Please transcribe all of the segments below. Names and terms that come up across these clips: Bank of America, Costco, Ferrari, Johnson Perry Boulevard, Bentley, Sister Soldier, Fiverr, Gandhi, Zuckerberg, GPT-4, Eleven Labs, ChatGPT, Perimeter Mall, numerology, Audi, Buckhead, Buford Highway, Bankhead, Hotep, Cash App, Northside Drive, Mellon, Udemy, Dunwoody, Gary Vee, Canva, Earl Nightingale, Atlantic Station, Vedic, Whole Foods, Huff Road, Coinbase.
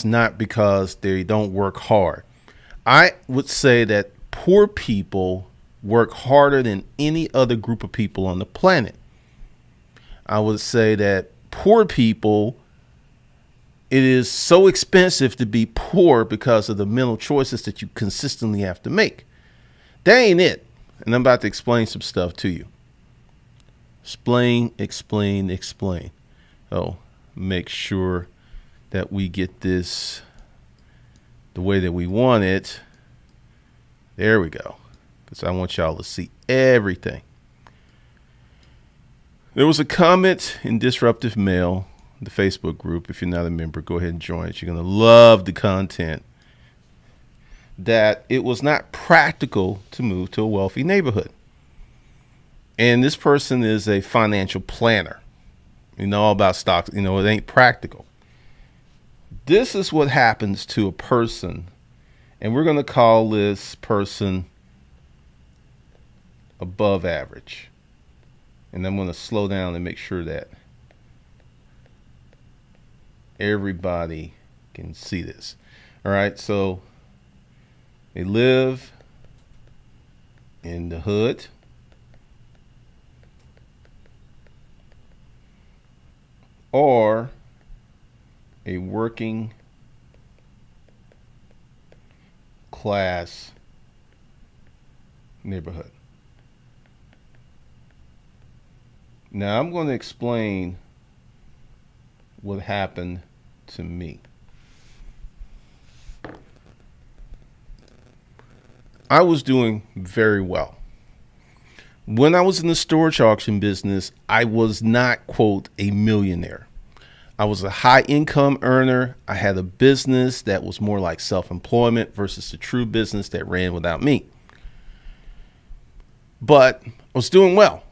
It's not because they don't work hard. I would say that poor people work harder than any other group of people on the planet. I would say that poor people, it is so expensive to be poor because of the mental choices that you consistently have to make. That ain't it. And I'm about to explain some stuff to you. Explain. Oh, make sure that we get this the way that we want it. There we go. Because I want y'all to see everything. There was a comment in Disruptive Mail, the Facebook group. If you're not a member, go ahead and join it. You're going to love the content. That it was not practical to move to a wealthy neighborhood. And this person is a financial planner. You know all about stocks. You know, it ain't practical. This is what happens to a person. And we're going to call this person above average. And I'm going to slow down and make sure that everybody can see this. All right. So they live in the hood. Or a working class neighborhood. Now I'm going to explain what happened to me. I was doing very well. When I was in the storage auction business, I was not, quote, a millionaire. I was a high income earner. I had a business that was more like self-employment versus the true business that ran without me. But I was doing well.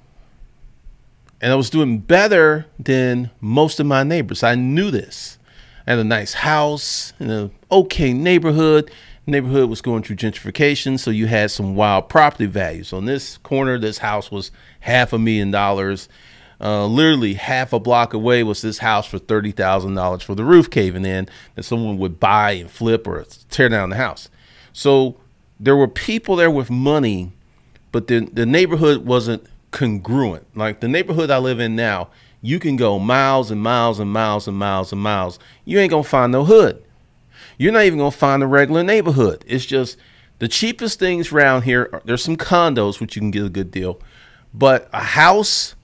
And I was doing better than most of my neighbors. I knew this. I had a nice house in an okay neighborhood. Neighborhood was going through gentrification, so you had some wild property values. On this corner, this house was $500,000. Literally half a block away was this house for $30,000 for the roof caving in that someone would buy and flip or tear down the house. So there were people there with money, but the neighborhood wasn't congruent. Like the neighborhood I live in now, you can go miles and miles and miles and miles and miles. You ain't gonna find no hood. You're not even gonna find a regular neighborhood. It's just the cheapest things around here are, there's some condos which you can get a good deal, but a house,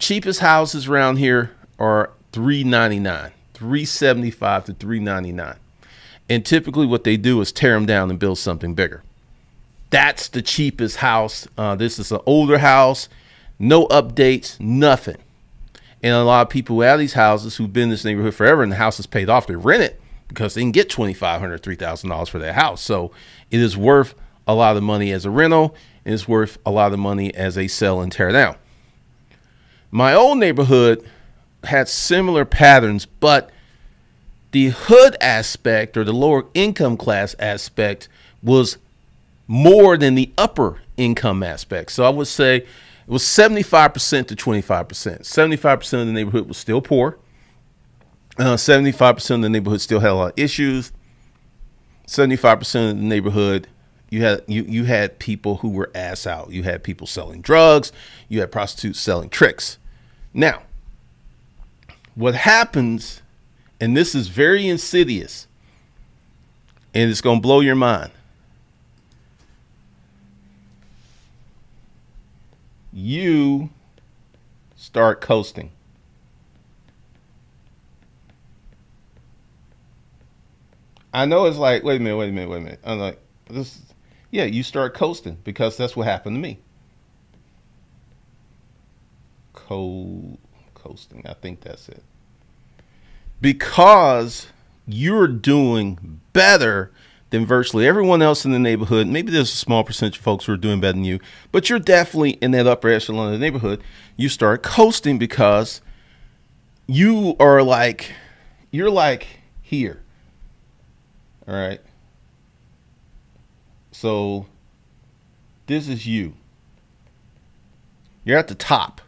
cheapest houses around here are $399, $375 to $399, and typically what they do is tear them down and build something bigger. That's the cheapest house. This is an older house, no updates, nothing. And a lot of people who have these houses who've been in this neighborhood forever and the house is paid off, they rent it because they can get $2,500, $3,000 for their house. So it is worth a lot of money as a rental. And it's worth a lot of money as a sell and tear down. My old neighborhood had similar patterns, but the hood aspect or the lower income class aspect was more than the upper income aspect. So I would say it was 75% to 25%. 75% of the neighborhood was still poor. 75% of the neighborhood still had a lot of issues. 75% of the neighborhood, you had people who were ass out. You had people selling drugs. You had prostitutes selling tricks. Now, what happens, and this is very insidious, and it's going to blow your mind. You start coasting. I know it's like, wait a minute. I'm like, this, yeah, you start coasting because that's what happened to me. Coasting, I think that's it. Because you're doing better than virtually everyone else in the neighborhood. Maybe there's a small percentage of folks who are doing better than you, but you're definitely in that upper echelon of the neighborhood. You start coasting because you are like, you're like here. All right. So this is you. You're at the top.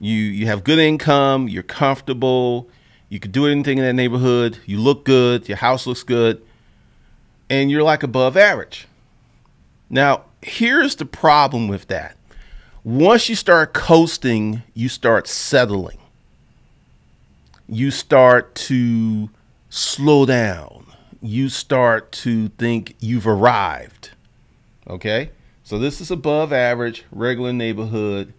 You have good income. You're comfortable. You could do anything in that neighborhood. You look good. Your house looks good. And you're like above average. Now, here's the problem with that. Once you start coasting, you start settling. You start to slow down. You start to think you've arrived. Okay? So this is above average, regular neighborhood.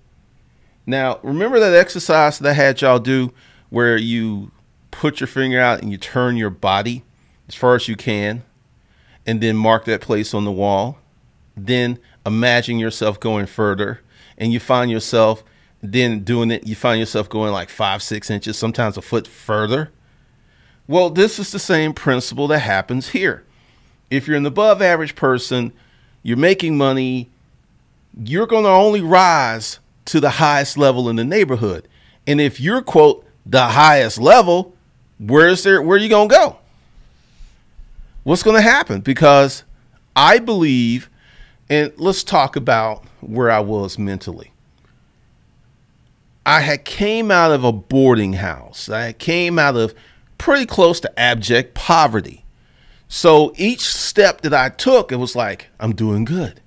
Now, remember that exercise that I had y'all do where you put your finger out and you turn your body as far as you can and then mark that place on the wall. Then imagine yourself going further and you find yourself then doing it. You find yourself going like 5, 6 inches, sometimes a foot further. Well, this is the same principle that happens here. If you're an above average person, you're making money, you're going to only rise to the highest level in the neighborhood. And if you're, quote, the highest level, where are you going to go? What's going to happen? Because I believe, and let's talk about where I was mentally. I had came out of a boarding house. I came out of pretty close to abject poverty. So each step that I took, it was like, I'm doing good.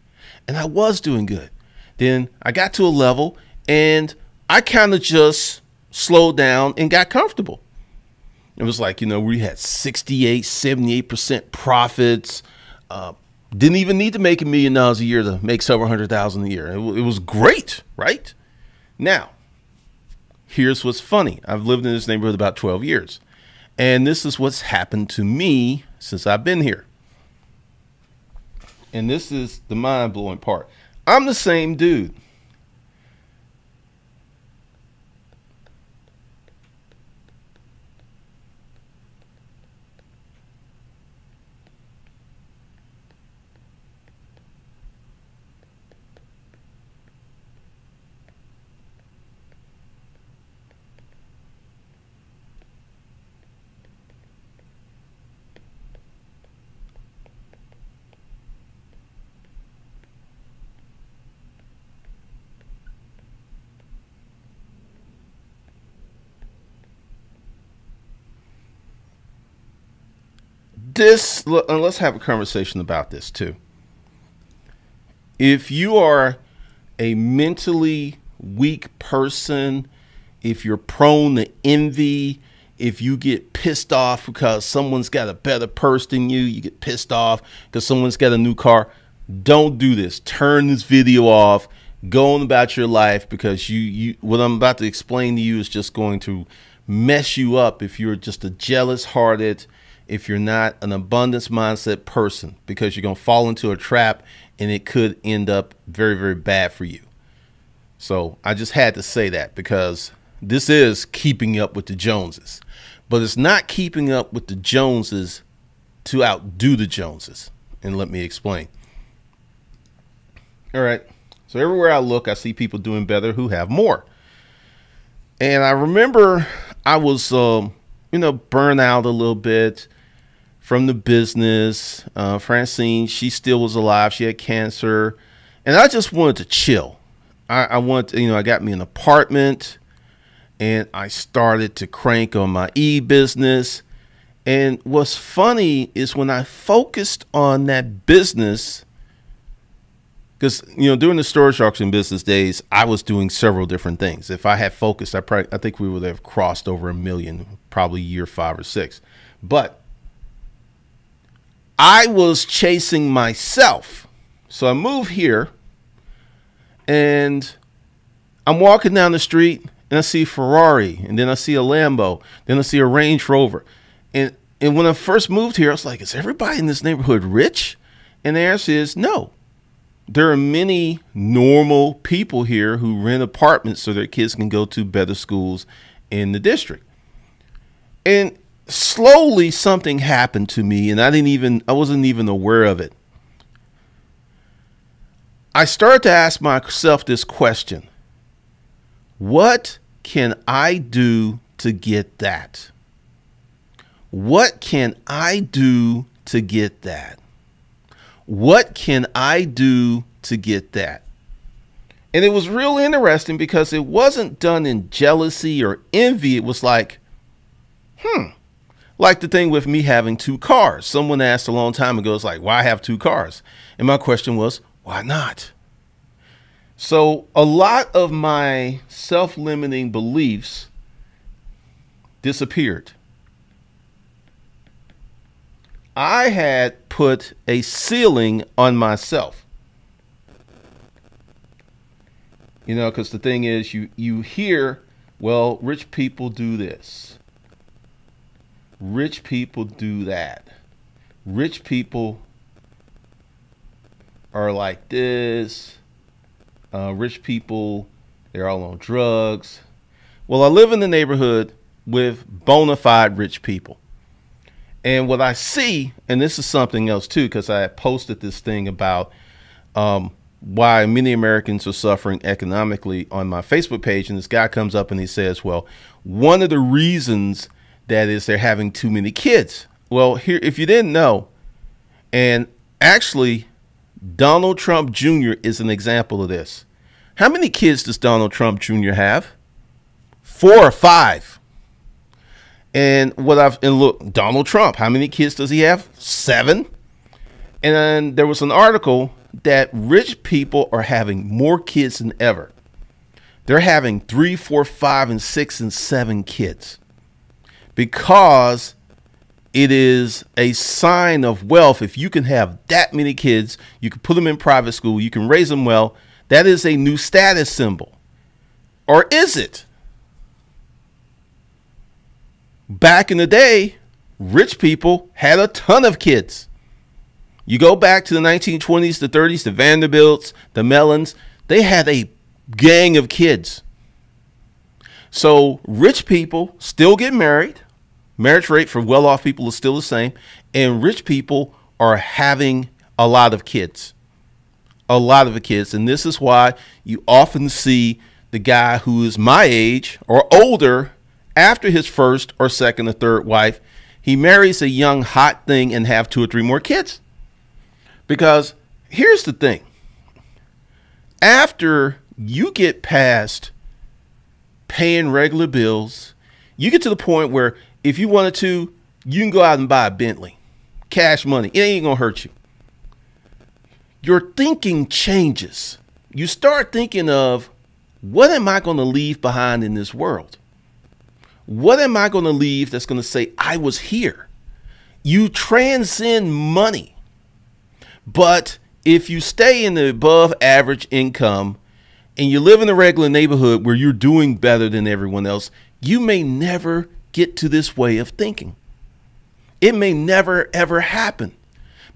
And I was doing good. Then I got to a level and I kind of just slowed down and got comfortable. It was like, you know, we had 68, 78% profits, didn't even need to make $1 million a year to make several $100,000 a year. It was great, right? Now, here's what's funny. I've lived in this neighborhood about 12 years, and this is what's happened to me since I've been here. And this is the mind-blowing part. I'm the same dude. This, and let's have a conversation about this too. If you are a mentally weak person, if you're prone to envy, if you get pissed off because someone's got a better purse than you, you get pissed off because someone's got a new car, don't do this. Turn this video off. Go on about your life, because what I'm about to explain to you is just going to mess you up if you're just a jealous-hearted, if you're not an abundance mindset person, because you're going to fall into a trap and it could end up very, very bad for you. So I just had to say that, because this is keeping up with the Joneses, but it's not keeping up with the Joneses to outdo the Joneses. And let me explain. All right. So everywhere I look, I see people doing better who have more. And I remember I was, you know, burnt out a little bit from the business. Francine, she still was alive. She had cancer. And I just wanted to chill. I wanted to, you know, I got me an apartment and I started to crank on my e-business. And what's funny is when I focused on that business, because, you know, during the storage auction business days, I was doing several different things. If I had focused, I think we would have crossed over 1 million, probably year 5 or 6. But I was chasing myself. So I moved here and I'm walking down the street and I see a Ferrari, and then I see a Lambo, then I see a Range Rover. And when I first moved here, I was like, is everybody in this neighborhood rich? And the answer is no. There are many normal people here who rent apartments so their kids can go to better schools in the district. And slowly something happened to me, and I wasn't even aware of it. I started to ask myself this question: what can I do to get that? What can I do to get that? What can I do to get that? And it was real interesting, because it wasn't done in jealousy or envy. It was like, Like the thing with me having two cars. Someone asked a long time ago, it's like, why have two cars? And my question was, why not? So a lot of my self-limiting beliefs disappeared. I had put a ceiling on myself. You know, because the thing is, you hear, well, rich people do this. Rich people do that. Rich people are like this. Rich people, they're all on drugs. Well, I live in the neighborhood with bona fide rich people. And what I see, and this is something else too, because I had posted this thing about why many Americans are suffering economically on my Facebook page. And this guy comes up and he says, well, one of the reasons that is they're having too many kids. Well, here, if you didn't know, and actually Donald Trump Jr. is an example of this. How many kids does Donald Trump Jr. have? 4 or 5. And what I've, and look, Donald Trump, how many kids does he have? 7. And there was an article that rich people are having more kids than ever. They're having 3, 4, 5, 6, and 7 kids because it is a sign of wealth. If you can have that many kids, you can put them in private school, you can raise them well. That is a new status symbol. Or is it? Back in the day, rich people had a ton of kids. You go back to the 1920s, the 30s, the Vanderbilts, the Mellons, they had a gang of kids. So rich people still get married. Marriage rate for well-off people is still the same. And rich people are having a lot of kids. A lot of kids. And this is why you often see the guy who is my age or older. After his first or second or third wife, he marries a young hot thing and have 2 or 3 more kids. Because here's the thing. After you get past paying regular bills, you get to the point where if you wanted to, you can go out and buy a Bentley. Cash money. It ain't going to hurt you. Your thinking changes. You start thinking of, what am I going to leave behind in this world? What am I going to leave that's going to say I was here? You transcend money. But if you stay in the above average income and you live in a regular neighborhood where you're doing better than everyone else, you may never get to this way of thinking. It may never, ever happen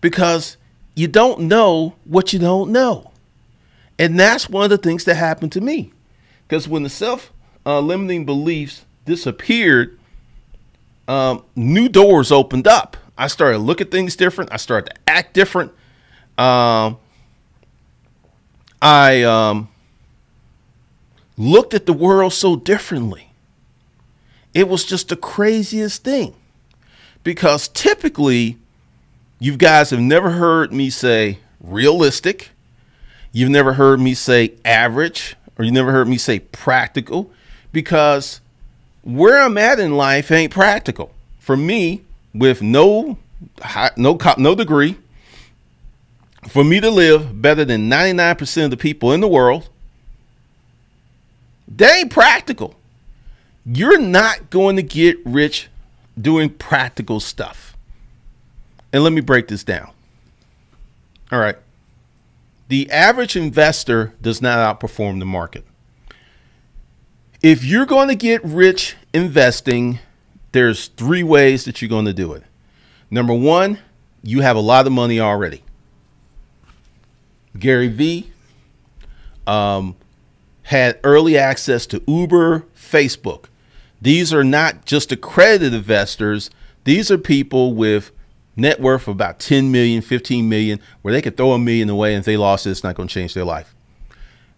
because you don't know what you don't know. And that's one of the things that happened to me, because when the self-limiting beliefs disappeared, new doors opened up. I started to look at things different. I started to act different. I looked at the world so differently. It was just the craziest thing, because typically you guys have never heard me say realistic. You've never heard me say average, or you never heard me say practical, because where I'm at in life ain't practical for me, with no degree. For me to live better than 99% of the people in the world, that ain't practical. You're not going to get rich doing practical stuff. And let me break this down. All right. The average investor does not outperform the market. If you're going to get rich investing, there's 3 ways that you're going to do it. Number 1, you have a lot of money already. Gary Vee had early access to Uber, Facebook. These are not just accredited investors. These are people with net worth of about 10 million, 15 million, where they could throw $1 million away, and if they lost it, it's not going to change their life.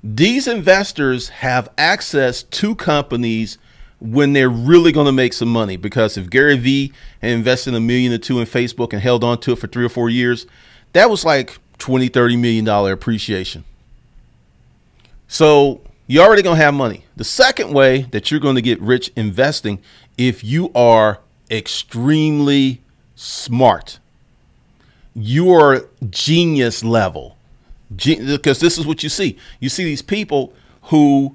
These investors have access to companies when they're really going to make some money, because if Gary Vee had invested $1 million or $2 million in Facebook and held on to it for 3 or 4 years, that was like $20, $30 million appreciation. So you're already going to have money. The second way that you're going to get rich investing, if you are extremely smart. You are genius level, because this is what you see. You see these people who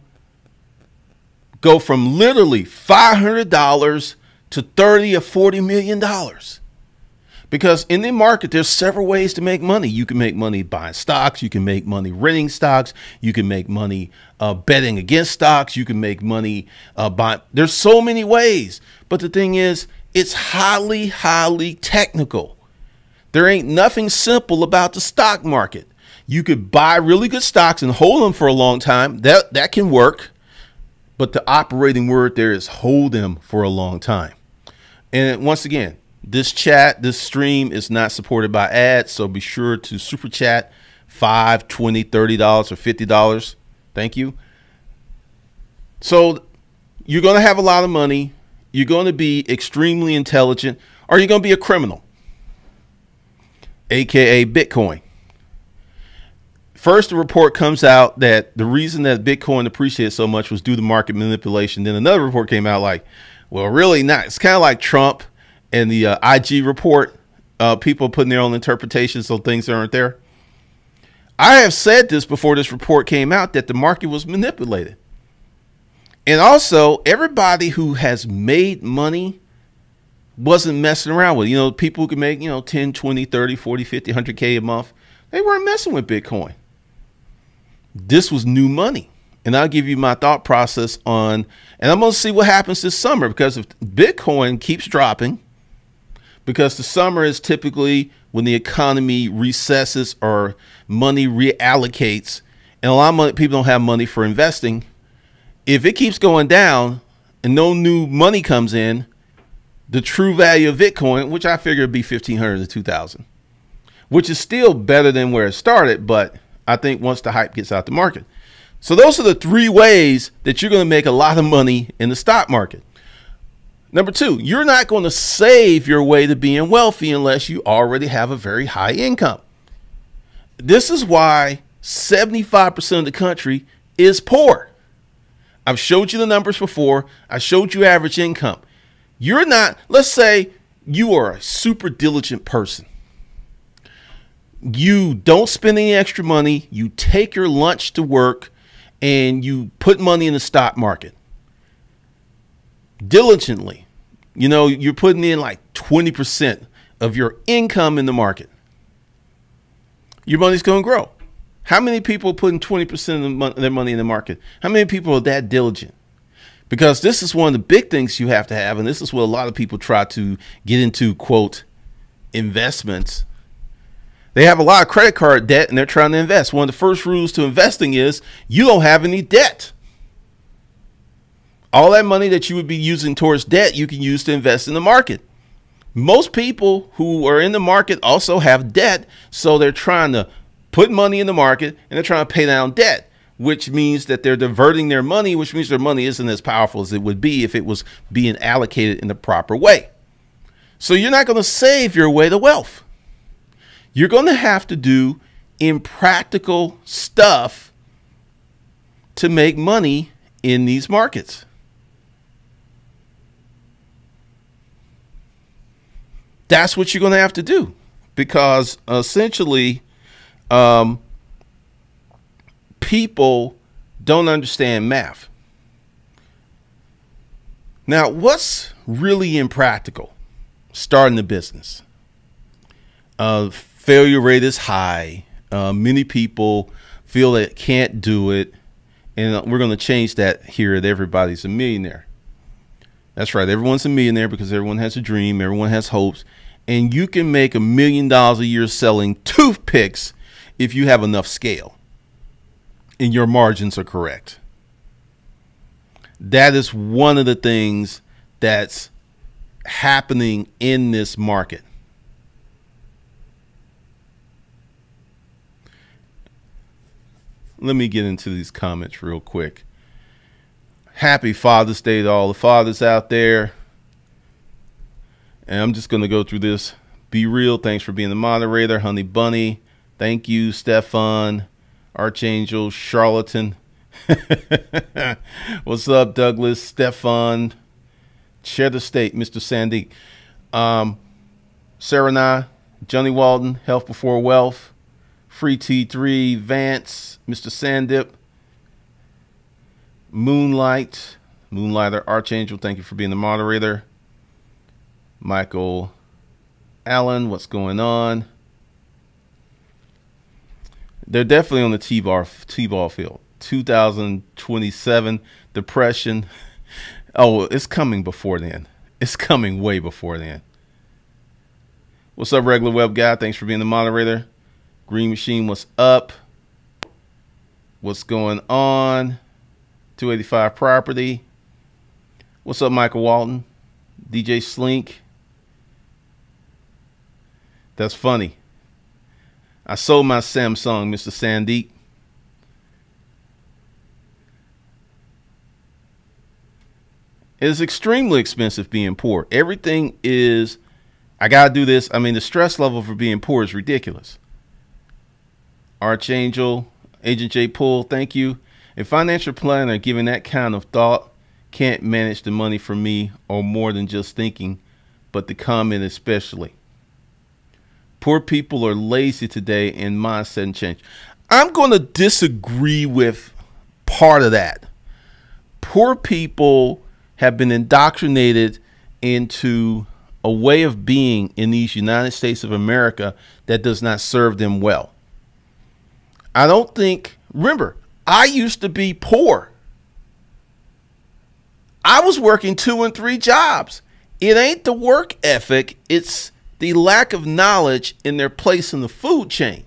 go from literally $500 to $30 or $40 million. Because in the market, there's several ways to make money. You can make money buying stocks. You can make money renting stocks. You can make money betting against stocks. You can make money buying. There's so many ways. But the thing is, it's highly, highly technical. There ain't nothing simple about the stock market. You could buy really good stocks and hold them for a long time. That can work. But the operating word there is hold them for a long time. And once again, this chat, this stream is not supported by ads, so be sure to super chat $5, $20, $30, or $50. Thank you. So you're going to have a lot of money. You're going to be extremely intelligent, or you're going to be a criminal, a.k.a. Bitcoin. First, the report comes out that the reason that Bitcoin appreciated so much was due to market manipulation. Then another report came out like, well, really not. It's kind of like Trump. And the IG report, people putting their own interpretations on things that aren't there. I have said this before this report came out, that the market was manipulated. And also, everybody who has made money wasn't messing around with it. You know, people who can make, you know, 10, 20, 30, 40, 50, 100K a month, they weren't messing with Bitcoin. This was new money. And I'll give you my thought process on, and I'm going to see what happens this summer, because if Bitcoin keeps dropping, because the summer is typically when the economy recesses or money reallocates, and a lot of people don't have money for investing. If it keeps going down and no new money comes in, the true value of Bitcoin, which I figure would be $1,500 to $2,000, which is still better than where it started, but I think once the hype gets out the market. So those are the three ways that you're going to make a lot of money in the stock market. Number two, you're not going to save your way to being wealthy unless you already have a very high income. This is why 75% of the country is poor. I've showed you the numbers before. I showed you average income. You're not, let's say you are a super diligent person. You don't spend any extra money. You take your lunch to work and you put money in the stock market. Diligently, you know, you're putting in like 20% of your income in the market. Your money's going to grow. How many people are putting 20% of their money in the market? How many people are that diligent? Because this is one of the big things you have to have. And this is what a lot of people try to get into, quote, investments. They have a lot of credit card debt and they're trying to invest. One of the first rules to investing is you don't have any debt. All that money that you would be using towards debt, you can use to invest in the market. Most people who are in the market also have debt, so they're trying to put money in the market and they're trying to pay down debt, which means that they're diverting their money, which means their money isn't as powerful as it would be if it was being allocated in the proper way. So you're not going to save your way to wealth. You're going to have to do impractical stuff to make money in these markets. That's what you're going to have to do, because essentially people don't understand math. Now, what's really impractical? Starting a business. Failure rate is high. Many people feel they can't do it. And we're going to change that here at Everybody's a Millionaire. That's right. Everyone's a millionaire because everyone has a dream. Everyone has hopes. And you can make $1 million a year selling toothpicks if you have enough scale and your margins are correct. That is one of the things that's happening in this market. Let me get into these comments real quick. Happy Father's Day to all the fathers out there. And I'm just going to go through this. Be Real, thanks for being the moderator. Honey Bunny, thank you. Stefan, Archangel, Charlatan. What's up, Douglas, Stefan, Cheddar State, Mr. Sandy. Serenai, Johnny Walden, Health Before Wealth, Free T3, Vance, Mr. Sandip, Moonlight, Moonlighter, Archangel, thank you for being the moderator. Michael Allen, what's going on? They're definitely on the T-ball field. 2027, Depression. Oh, it's coming before then. It's coming way before then. What's up, Regular Web Guy? Thanks for being the moderator. Green Machine, what's up? What's going on? 285 Property. What's up, Michael Walton? DJ Slink. That's funny. I sold my Samsung, Mr. Sandeep. It is extremely expensive being poor. Everything is, I got to do this. I mean, the stress level for being poor is ridiculous. Archangel, Agent J. Poole, thank you. A financial planner giving that kind of thought can't manage the money for me or more than just thinking, but the comment especially. Poor people are lazy today and mindset and change. I'm going to disagree with part of that. Poor people have been indoctrinated into a way of being in these United States of America that does not serve them well. I don't think, remember, I used to be poor. I was working 2 and 3 jobs. It ain't the work ethic. It's the lack of knowledge in their place in the food chain,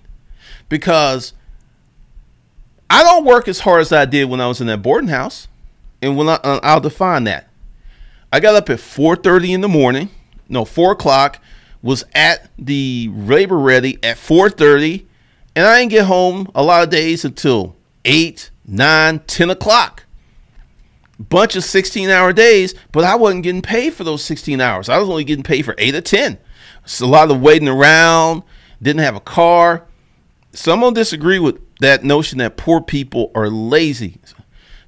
because I don't work as hard as I did when I was in that boarding house. And when I'll define that. I got up at 4:30 in the morning. No, 4 o'clock, was at the Labor Ready at 4:30. And I didn't get home a lot of days until 8, 9, 10 o'clock. Bunch of 16-hour days, but I wasn't getting paid for those 16 hours. I was only getting paid for 8 or 10. So a lot of waiting around, didn't have a car. Some will disagree with that notion that poor people are lazy.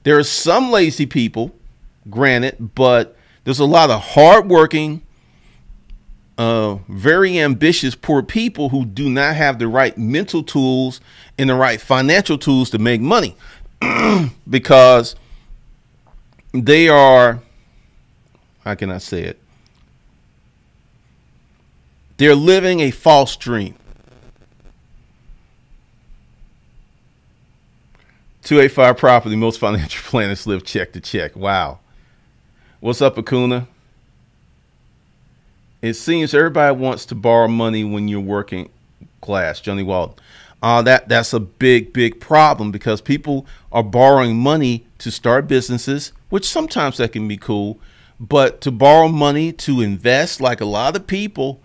There are some lazy people, granted, but there's a lot of hardworking, very ambitious poor people who do not have the right mental tools and the right financial tools to make money because they are, how can I say it? They're living a false dream. 285 Property, most financial planners live check to check. Wow. What's up, Akuna? It seems everybody wants to borrow money when you're working class. Johnny Walden. That's a big, big problem because people are borrowing money to start businesses, which sometimes that can be cool, but to borrow money to invest, like a lot of people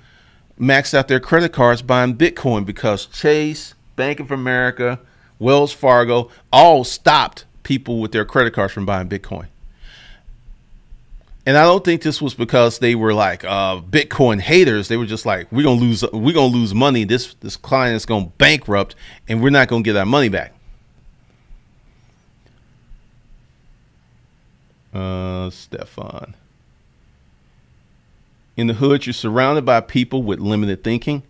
maxed out their credit cards buying Bitcoin because Chase, Bank of America, Wells Fargo all stopped people with their credit cards from buying Bitcoin. And I don't think this was because they were like Bitcoin haters. They were just like, we're gonna lose money. This client is gonna bankrupt, and we're not gonna get our money back. Stefan. In the hood, you're surrounded by people with limited thinking.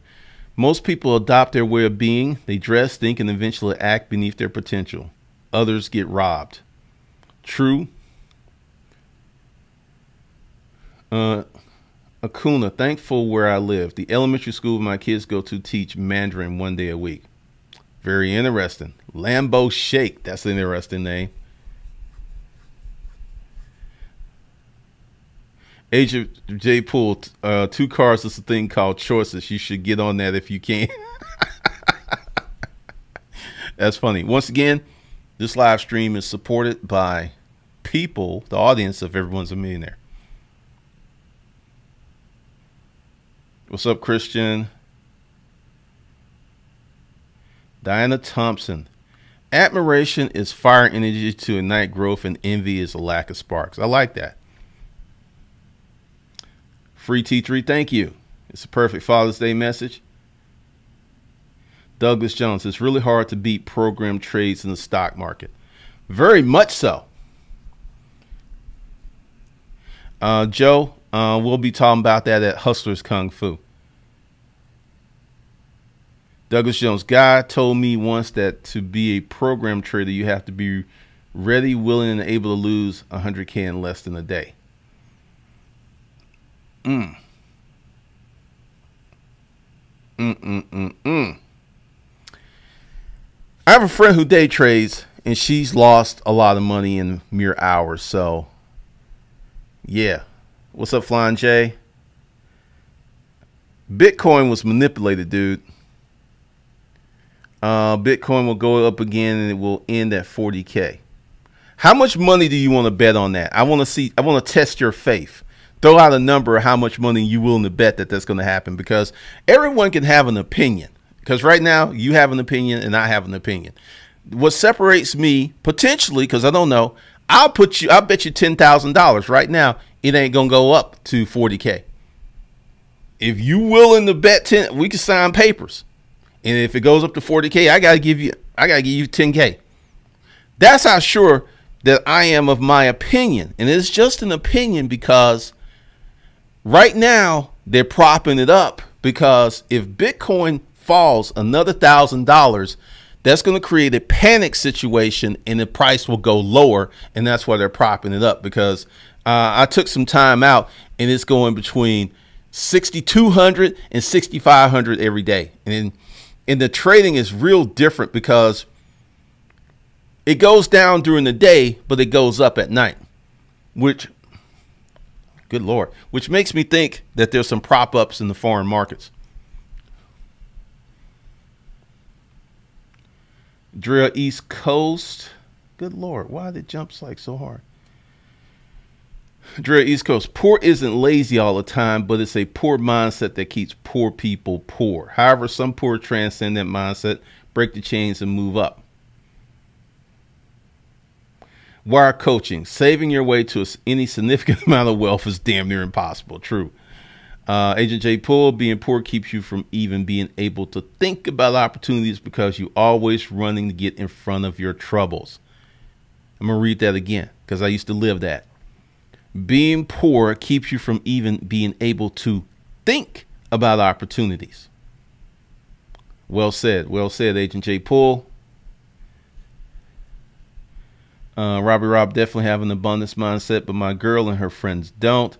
Most people adopt their way of being. They dress, think, and eventually act beneath their potential. Others get robbed. True. Akuna, thankful where I live. The elementary school my kids go to teach Mandarin 1 day a week. Very interesting. Lambo Shake, that's an interesting name. Agent J. Poole, 2 cars is a thing called choices. You should get on that if you can. That's funny. Once again, this live stream is supported by people, the audience of Everyone's a Millionaire. What's up, Christian? Diana Thompson. Admiration is fire energy to ignite growth, and envy is a lack of sparks. I like that. Free T3, thank you. It's a perfect Father's Day message. Douglas Jones. It's really hard to beat program trades in the stock market. Very much so. Joe, We'll be talking about that at Hustlers Kung Fu. Douglas Jones, God told me once that to be a program trader, you have to be ready, willing, and able to lose 100K in less than a day. I have a friend who day trades, and she's lost a lot of money in mere hours. So, yeah. What's up, Flying J? Bitcoin was manipulated, dude. Bitcoin will go up again, and it will end at 40K. How much money do you want to bet on that? I want to see. I want to test your faith. Throw out a number of how much money you willing to bet that that's going to happen, because everyone can have an opinion. Because right now you have an opinion and I have an opinion. What separates me potentially, because I don't know, I'll bet you $10,000 right now. It ain't gonna go up to 40K. If you willing to bet 10, we can sign papers. And if it goes up to 40K, I gotta give you 10K. That's how sure that I am of my opinion, and it's just an opinion because right now they're propping it up, because if Bitcoin falls another $1,000, that's going to create a panic situation and the price will go lower, and that's why they're propping it up, because I took some time out and it's going between 6,200 and 6,500 every day, and the trading is real different because it goes down during the day, but it goes up at night, which, good Lord, which makes me think that there's some prop ups in the foreign markets. Drill East Coast. Good Lord, why did it jump like so hard? Drill East Coast. Poor isn't lazy all the time, but it's a poor mindset that keeps poor people poor. However, some poor transcend that mindset, break the chains and move up. Wire coaching, saving your way to any significant amount of wealth is damn near impossible. True. Agent J. Poole, being poor keeps you from even being able to think about opportunities because you're always running to get in front of your troubles. I'm going to read that again because I used to live that. Being poor keeps you from even being able to think about opportunities. Well said. Well said, Agent J. Poole. Robbie Rob definitely have an abundance mindset, but my girl and her friends don't.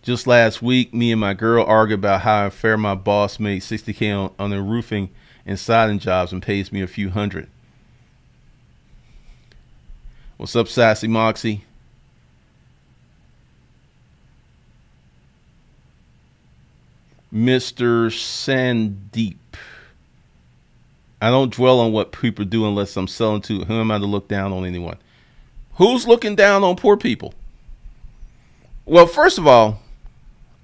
Just last week, me and my girl argued about how unfair my boss made 60K on their roofing and siding jobs and pays me a few hundred. What's up, Sassy Moxie? Mr. Sandeep. I don't dwell on what people do unless I'm selling to. Who am I to look down on anyone? Who's looking down on poor people? Well, first of all,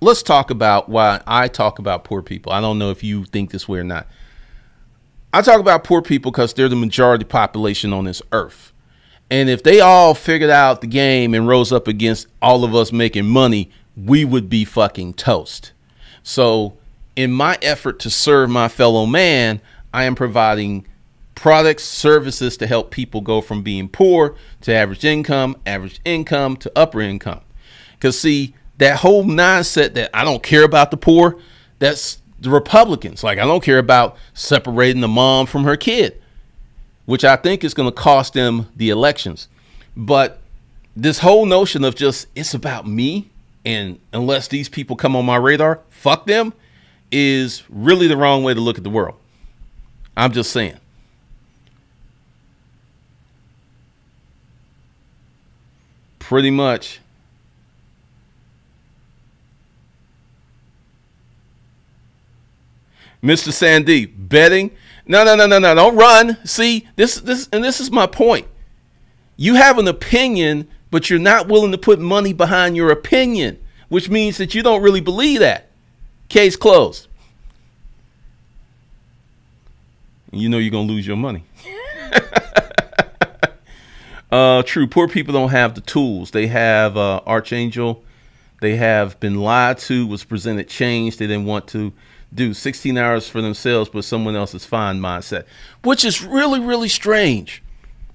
let's talk about why I talk about poor people. I don't know if you think this way or not. I talk about poor people because they're the majority population on this earth. And if they all figured out the game and rose up against all of us making money, we would be fucking toast. So in my effort to serve my fellow man, I am providing products, services to help people go from being poor to average income to upper income. Because, see, that whole mindset that I don't care about the poor, that's the Republicans. Like, I don't care about separating the mom from her kid, which I think is going to cost them the elections. But this whole notion of just it's about me, and unless these people come on my radar, fuck them, is really the wrong way to look at the world. I'm just saying. Pretty much. Mr. Sandeep, betting? No. Don't run. See, this is my point. You have an opinion, but you're not willing to put money behind your opinion, which means that you don't really believe that. Case closed. You know you're going to lose your money. True, poor people don't have the tools. They have Archangel. They have been lied to, was presented change they didn't want to do. 16 hours for themselves, but someone else's fine mindset, which is really, really strange.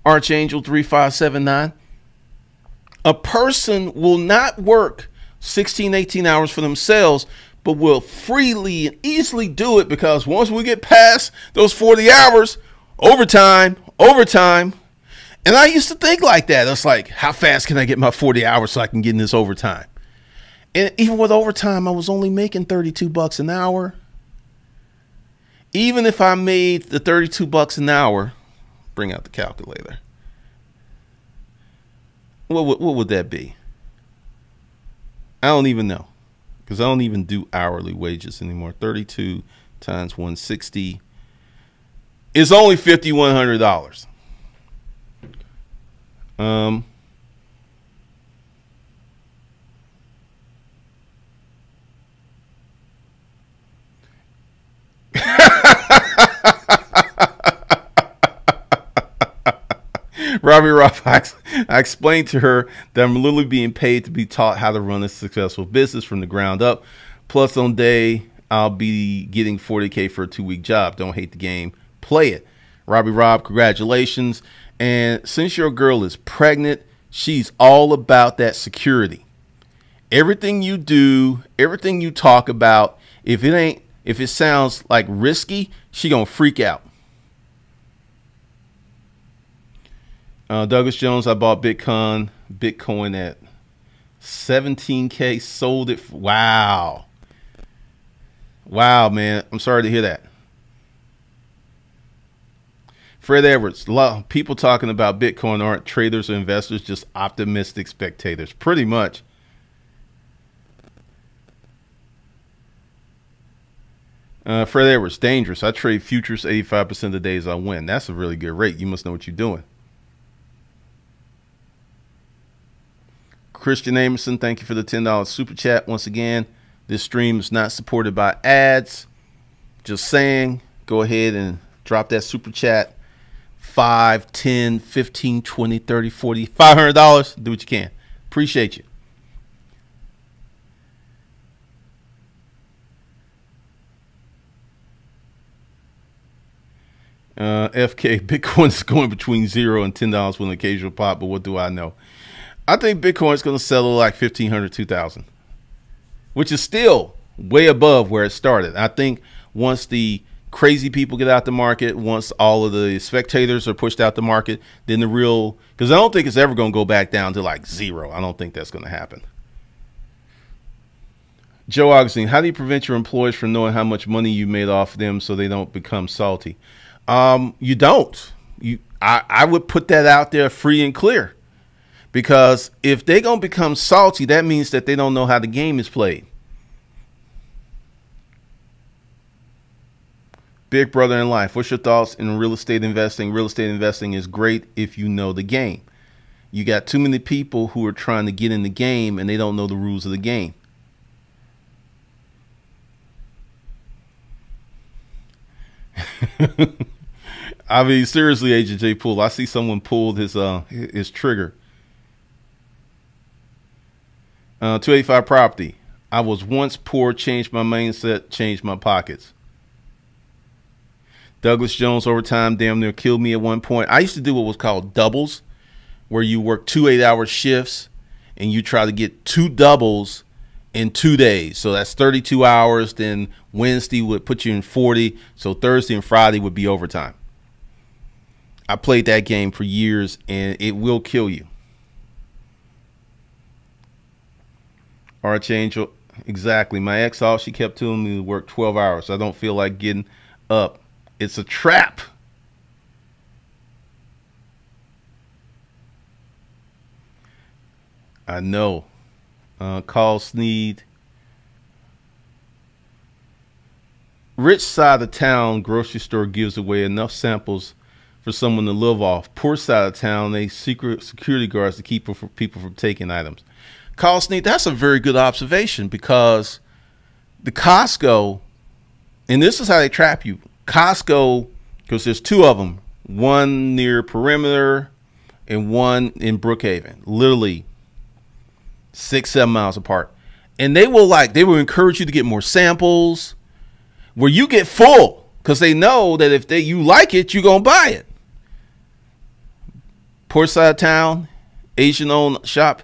Archangel 3579. A person will not work 16, 18 hours for themselves, but will freely and easily do it because once we get past those 40 hours, overtime. And I used to think like that. It's like, how fast can I get my 40 hours so I can get in this overtime? And even with overtime, I was only making 32 bucks an hour. Even if I made the 32 bucks an hour, bring out the calculator. What would that be? I don't even know, because I don't even do hourly wages anymore. 32 times 160 is only $5,100. Robbie Roth, I explained to her that I'm literally being paid to be taught how to run a successful business from the ground up. Plus on day, I'll be getting 40K for a 2-week job. Don't hate the game. Play it. Robbie Rob, congratulations. And since your girl is pregnant, she's all about that security. Everything you do, everything you talk about, if it sounds like risky, she gonna freak out. Douglas Jones, I bought Bitcoin at 17K, sold it. Wow. Wow, man. I'm sorry to hear that. Fred Edwards, a lot of people talking about Bitcoin aren't traders or investors, just optimistic spectators. Pretty much. Fred Edwards, dangerous. I trade futures 85% of the days I win. That's a really good rate. You must know what you're doing. Christian Amerson, thank you for the $10 super chat. Once again, this stream is not supported by ads. Just saying, go ahead and drop that super chat. $5, $10, $15, $20, $30, $40, $500. Do what you can. Appreciate you. FK, Bitcoin's going between $0 and $10 with an occasional pop, but what do I know? I think Bitcoin's going to settle like $1,500, $2,000, which is still way above where it started. I think once the crazy people get out the market, once all of the spectators are pushed out the market, then the real, because I don't think it's ever going to go back down to like zero. I don't think that's going to happen. Joe Augustine, how do you prevent your employees from knowing how much money you made off them so they don't become salty? You don't. I would put that out there free and clear. Because if they're going to become salty, that means that they don't know how the game is played. Big Brother in Life, what's your thoughts in real estate investing? Real estate investing is great if you know the game. You got too many people who are trying to get in the game and they don't know the rules of the game. I mean, seriously, Agent J Poole, I see someone pulled his trigger. 285 Property. I was once poor, changed my mindset, changed my pockets. Douglas Jones, over time, damn near killed me at one point. I used to do what was called doubles, where you work 2 8-hour shifts and you try to get 2 doubles in 2 days. So that's 32 hours. Then Wednesday would put you in 40. So Thursday and Friday would be overtime. I played that game for years and it will kill you. Archangel, exactly. My ex, all she kept telling me to work 12 hours. I don't feel like getting up. It's a trap. I know. Carl Sneed. Rich side of town grocery store gives away enough samples for someone to live off. Poor side of town, they secret security guards to keep people from taking items. Carl Sneed, that's a very good observation, because the Costco, and this is how they trap you. Costco, because there's 2 of them, one near Perimeter and one in Brookhaven, literally 6-7 miles apart. And they will encourage you to get more samples where you get full, because they know that if you like it, you're going to buy it. Poor side of town, Asian owned shop.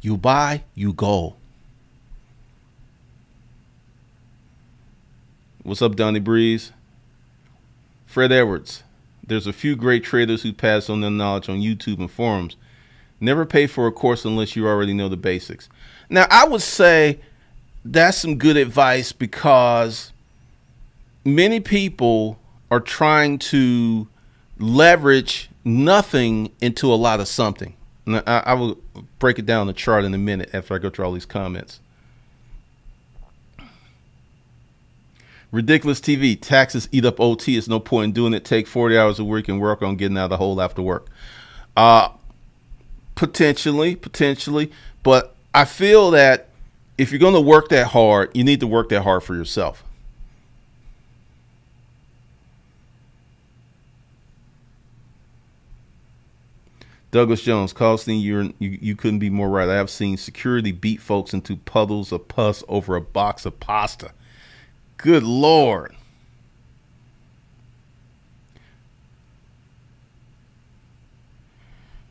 You buy, you go. What's up, Donnie Breeze? Fred Edwards. There's a few great traders who pass on their knowledge on YouTube and forums. Never pay for a course unless you already know the basics. Now, I would say that's some good advice because many people are trying to leverage nothing into a lot of something. Now, I will break it down in the chart in a minute after I go through all these comments. Ridiculous TV, taxes eat up OT. It's no point in doing it. Take 40 hours a week and work on getting out of the hole after work. Potentially, but I feel that if you're going to work that hard, you need to work that hard for yourself. Douglas Jones, Costing, you couldn't be more right. I have seen security beat folks into puddles of pus over a box of pasta. Good Lord.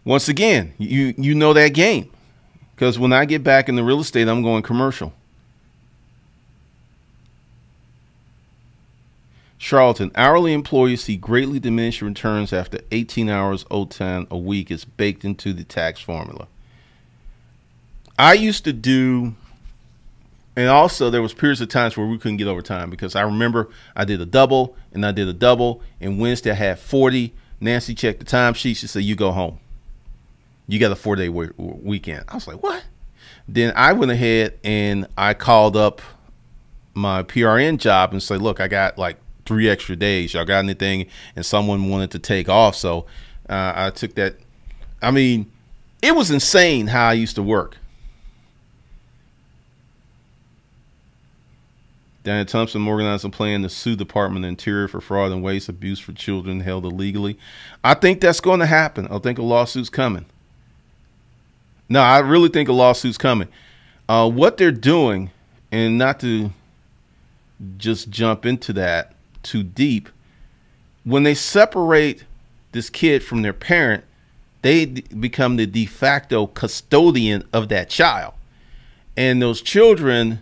Once again, you know that game, because when I get back into real estate, I'm going commercial. Charlton, hourly employees see greatly diminished returns after 18 hours OT a week is baked into the tax formula. I used to do, and also there was periods of times where we couldn't get overtime, because I remember I did a double and I did a double, and Wednesday I had 40. Nancy checked the timesheet. She said, you go home. You got a four-day weekend. I was like, what? Then I went ahead and I called up my PRN job and said, look, I got like 3 extra days. Y'all got anything? And someone wanted to take off. So I took that. I mean, it was insane how I used to work. Diana Thompson organized a plan to sue Department of Interior for fraud and waste, abuse for children held illegally. I think that's going to happen. I think a lawsuit's coming. No, I really think a lawsuit's coming. What they're doing, and not to just jump into that too deep, when they separate this kid from their parent, they become the de facto custodian of that child. And those children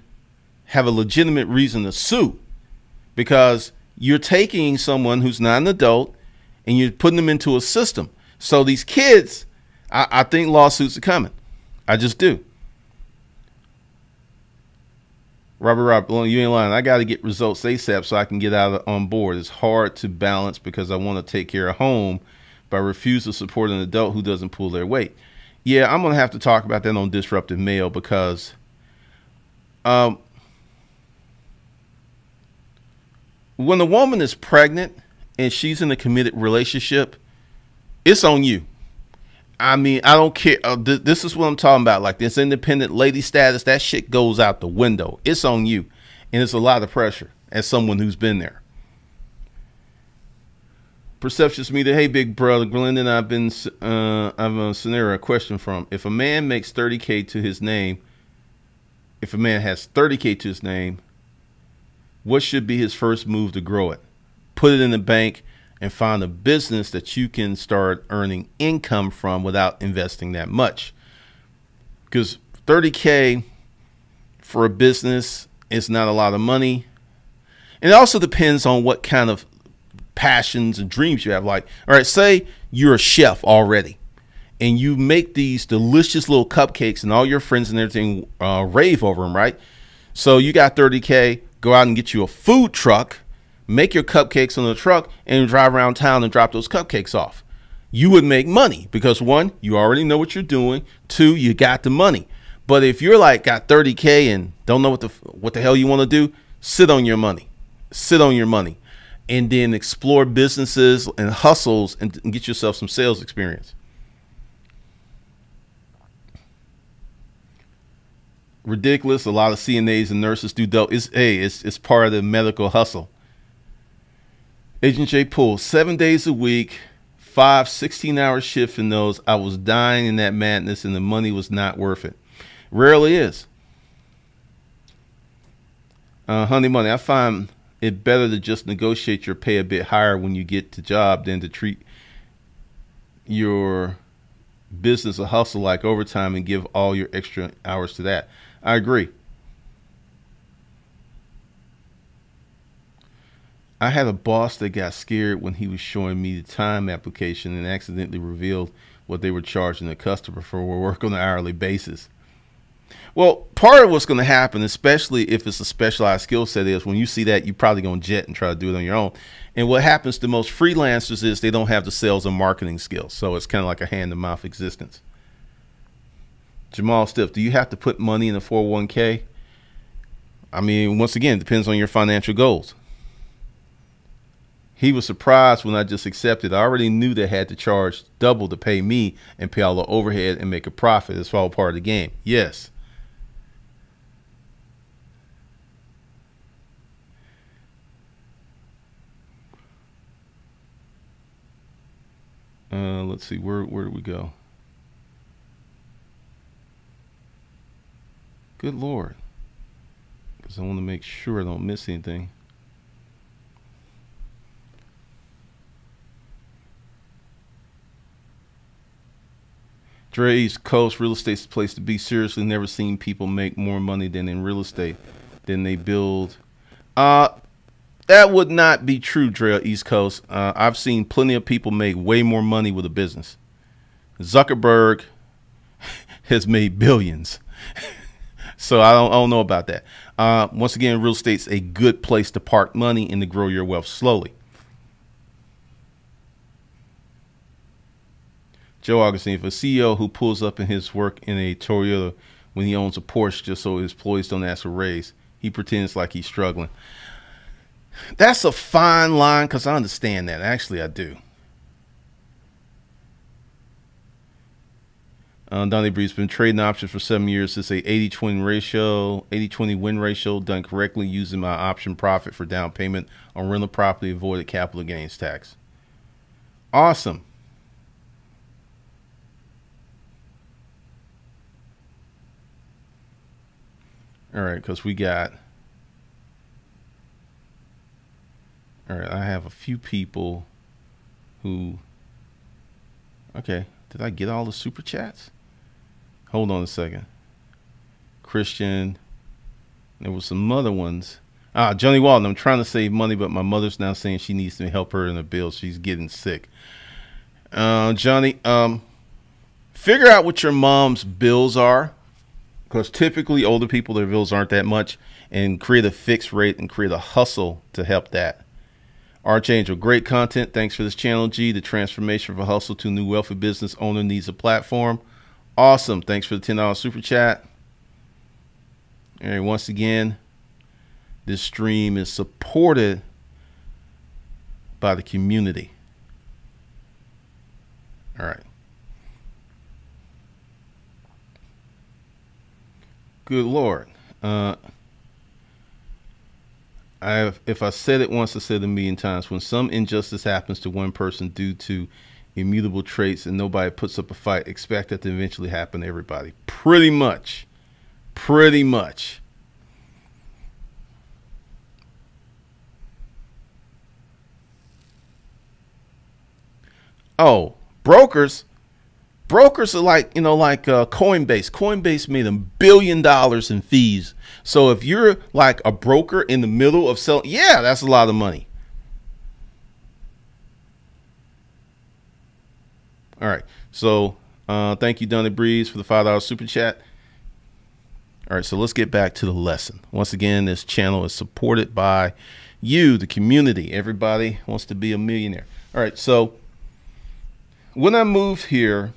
have a legitimate reason to sue, because you're taking someone who's not an adult and you're putting them into a system. So these kids, I think lawsuits are coming. I just do. Robert, you ain't lying. I got to get results ASAP so I can get out of on board. It's hard to balance because I want to take care of home, but I refuse to support an adult who doesn't pull their weight. Yeah, I'm going to have to talk about that on Disruptive Mail, because when a woman is pregnant and she's in a committed relationship, it's on you. I mean, I don't care. This is what I'm talking about. Like this independent lady status, that shit goes out the window. It's on you. And it's a lot of pressure as someone who's been there. Perceptions Media. Hey, big brother. Glendon, I've a scenario, a question from. If a man makes 30K to his name, if a man has 30K to his name, what should be his first move to grow it? Put it in the bank and find a business that you can start earning income from without investing that much. Because 30K for a business is not a lot of money. And it also depends on what kind of passions and dreams you have. Like, all right, say you're a chef already and you make these delicious little cupcakes and all your friends and everything rave over them, right? So you got 30K, go out and get you a food truck, make your cupcakes on the truck, and drive around town and drop those cupcakes off. You would make money because, one, you already know what you're doing. Two, you got the money. But if you're like got 30K and don't know what the hell you want to do, sit on your money. Sit on your money and then explore businesses and hustles and get yourself some sales experience. Ridiculous. A lot of CNAs and nurses do dope. It's part of the medical hustle. Agent J Poole, 7 days a week, 5 16-hour shifts in those. I was dying in that madness and the money was not worth it. Rarely is. Honey Money, I find it better to just negotiate your pay a bit higher when you get the job than to treat your business a hustle like overtime and give all your extra hours to that. I agree. I had a boss that got scared when he was showing me the time application and accidentally revealed what they were charging the customer for work on an hourly basis. Well, part of what's going to happen, especially if it's a specialized skill set, is when you see that, you're probably going to jet and try to do it on your own. And what happens to most freelancers is they don't have the sales and marketing skills. So it's kind of like a hand-to-mouth existence. Jamal Stiff, do you have to put money in a 401k? I mean, once again, it depends on your financial goals. He was surprised when I just accepted. I already knew they had to charge double to pay me and pay all the overhead and make a profit. It's all part of the game. Yes. Let's see, where do we go? Good Lord. Because I want to make sure I don't miss anything. Dre East Coast, real estate's the place to be. Seriously, never seen people make more money than in real estate, than they build. That would not be true, Dre East Coast. I've seen plenty of people make way more money with a business. Zuckerberg has made billions. So I don't know about that. Once again, real estate's a good place to park money and to grow your wealth slowly. Joe Augustine, if a CEO who pulls up in his work in a Toyota when he owns a Porsche just so his employees don't ask a raise, he pretends like he's struggling. That's a fine line, because I understand that. Actually, I do. Donnie Bree's been trading options for 7 years. It's a 80-20 ratio, 80-20 win ratio, done correctly using my option profit for down payment on rental property, avoided capital gains tax. Awesome. All right, because we got... All right, I have a few people who... Okay, did I get all the super chats? Hold on a second. Christian. There was some other ones. Ah, Johnny Walden, I'm trying to save money, but my mother's now saying she needs to help her in the bill. She's getting sick. Johnny, figure out what your mom's bills are. Because typically older people, their bills aren't that much, and create a fixed rate and create a hustle to help that. Archangel, great content. Thanks for this channel, G. The transformation of a hustle to a new wealthy business owner needs a platform. Awesome. Thanks for the $10 super chat. And once again, this stream is supported by the community. All right. Good Lord. If I said it once, I said it a million times. When some injustice happens to one person due to immutable traits and nobody puts up a fight, expect that to eventually happen to everybody. Pretty much. Pretty much. Oh, brokers. Brokers are like, you know, like Coinbase. Coinbase made $1 billion in fees. So if you're like a broker in the middle of selling, yeah, that's a lot of money. All right. So thank you, Donnie Breeze, for the $5 super chat. All right. So let's get back to the lesson. Once again, this channel is supported by you, the community. Everybody wants to be a millionaire. All right. So when I moved here,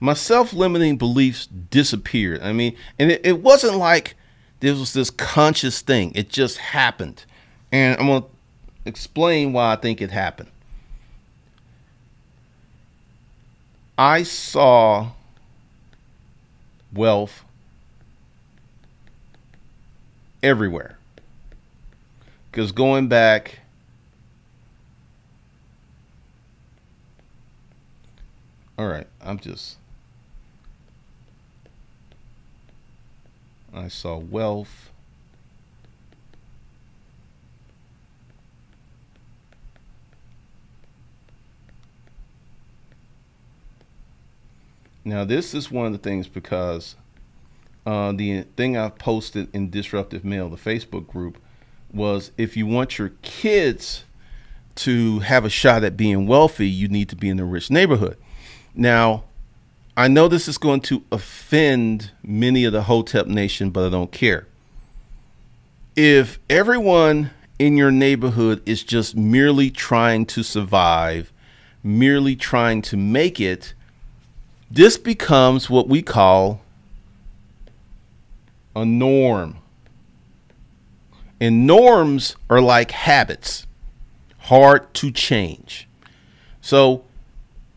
my self-limiting beliefs disappeared. I mean, and it wasn't like there was this conscious thing. It just happened. And I'm going to explain why I think it happened. I saw wealth everywhere. Because going back... All right, I'm just... I saw wealth now. This is one of the things, because the thing I've posted in Disruptive Mail, the Facebook group, was if you want your kids to have a shot at being wealthy, you need to be in a rich neighborhood. Now, I know this is going to offend many of the Hotep Nation, but I don't care. If everyone in your neighborhood is just merely trying to survive, merely trying to make it, this becomes what we call a norm. And norms are like habits, hard to change. So,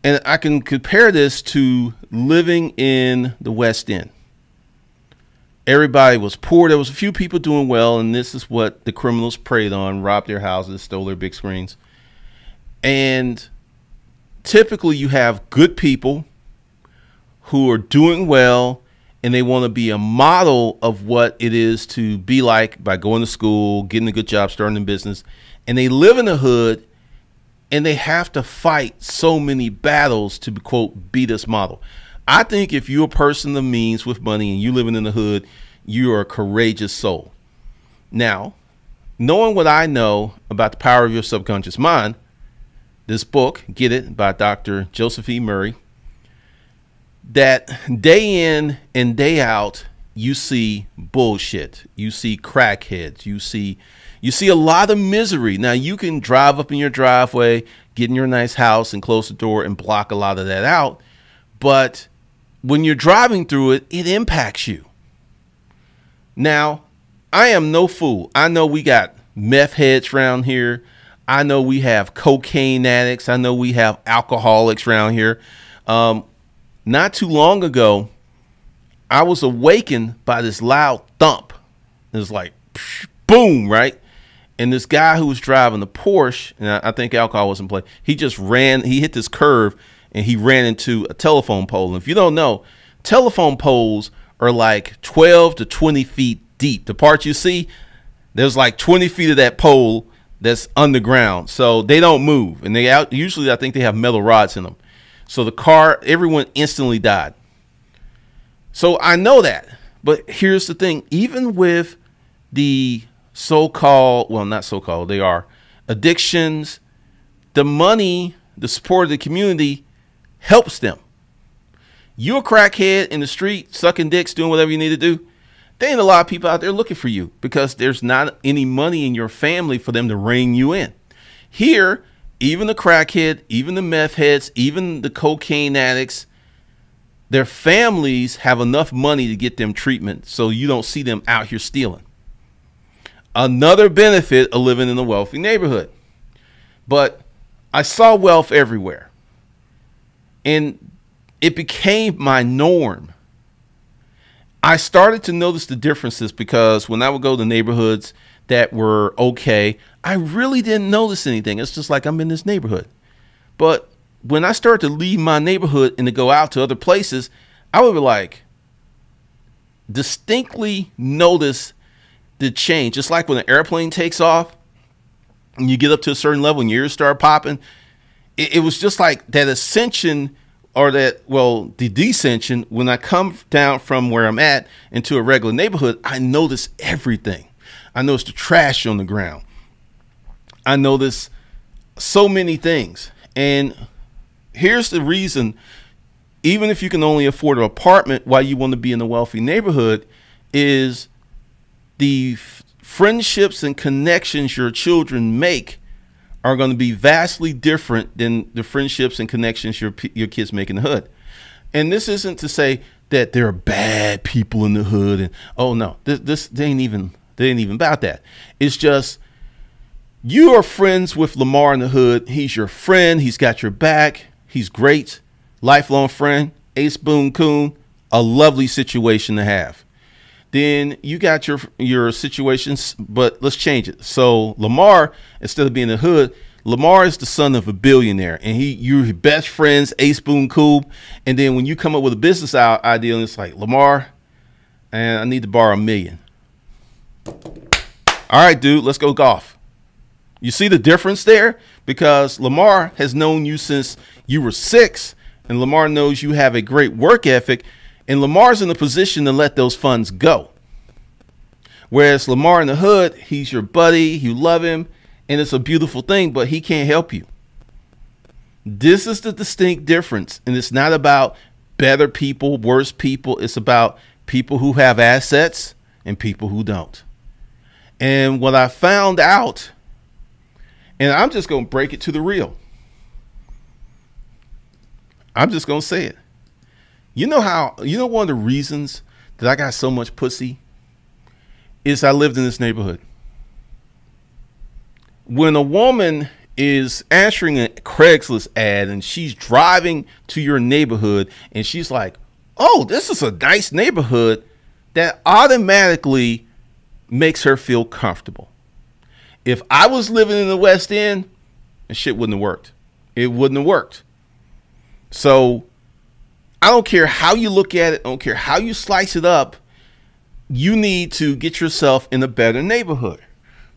and I can compare this to living in the West End. Everybody was poor. There was a few people doing well, and this is what the criminals preyed on, robbed their houses, stole their big screens. And typically you have good people who are doing well, and they want to be a model of what it is to be like by going to school, getting a good job, starting a business. And they live in the hood, and they have to fight so many battles to, quote, be this model. I think if you're a person of means with money and you living in the hood, you are a courageous soul. Now, knowing what I know about the power of your subconscious mind, this book, Get It, by Dr. Joseph E. Murray, that day in and day out, you see bullshit, you see crackheads, you see a lot of misery. Now, you can drive up in your driveway, get in your nice house and close the door and block a lot of that out. But when you're driving through it, it impacts you. Now, I am no fool. I know we got meth heads around here. I know we have cocaine addicts. I know we have alcoholics around here. Not too long ago, I was awakened by this loud thump. It was like, boom, right? And this guy who was driving the Porsche, and I think alcohol was in play, he just ran, he hit this curve, and he ran into a telephone pole. And if you don't know, telephone poles are like 12 to 20 feet deep. The part you see, there's like 20 feet of that pole that's underground. So they don't move. And they usually, I think they have metal rods in them. So the car, everyone instantly died. So I know that. But here's the thing. Even with the so-called, well, not so-called, they are addictions, the money, the support of the community helps them. You're a crackhead in the street, sucking dicks, doing whatever you need to do. There ain't a lot of people out there looking for you because there's not any money in your family for them to rein you in. Here, even the crackhead, even the meth heads, even the cocaine addicts, their families have enough money to get them treatment so you don't see them out here stealing. Another benefit of living in a wealthy neighborhood. But I saw wealth everywhere, and it became my norm. I started to notice the differences because when I would go to neighborhoods that were okay, I really didn't notice anything. It's just like I'm in this neighborhood. But when I started to leave my neighborhood and to go out to other places, I would be like, distinctly notice the change. Just like when an airplane takes off, and you get up to a certain level and your ears start popping. It was just like that ascension or that, well, the descension. When I come down from where I'm at into a regular neighborhood, I notice everything. I notice the trash on the ground. I notice so many things. And here's the reason. Even if you can only afford an apartment, why you want to be in a wealthy neighborhood is the friendships and connections your children make are going to be vastly different than the friendships and connections your kids make in the hood. And this isn't to say that there are bad people in the hood. And oh no, they ain't even about that. It's just you are friends with Lamar in the hood. He's your friend. He's got your back. He's great, lifelong friend. Ace Boone Coon, a lovely situation to have. Then you got your situations, but let's change it. So Lamar, instead of being a hood, Lamar is the son of a billionaire, and your best friends, Ace Boone Coon. And then when you come up with a business idea, and it's like, Lamar, and I need to borrow $1 million. All right, dude, let's go golf. You see the difference there? Because Lamar has known you since you were 6, and Lamar knows you have a great work ethic. And Lamar's in a position to let those funds go. Whereas Lamar in the hood, he's your buddy, you love him, and it's a beautiful thing, but he can't help you. This is the distinct difference, and it's not about better people, worse people. It's about people who have assets and people who don't. And what I found out, and I'm just going to break it to the real. I'm just going to say it. You know one of the reasons that I got so much pussy is I lived in this neighborhood. When a woman is answering a Craigslist ad and she's driving to your neighborhood and she's like, oh, this is a nice neighborhood, that automatically makes her feel comfortable. If I was living in the West End, that shit wouldn't have worked. It wouldn't have worked. So I don't care how you look at it. I don't care how you slice it up. You need to get yourself in a better neighborhood.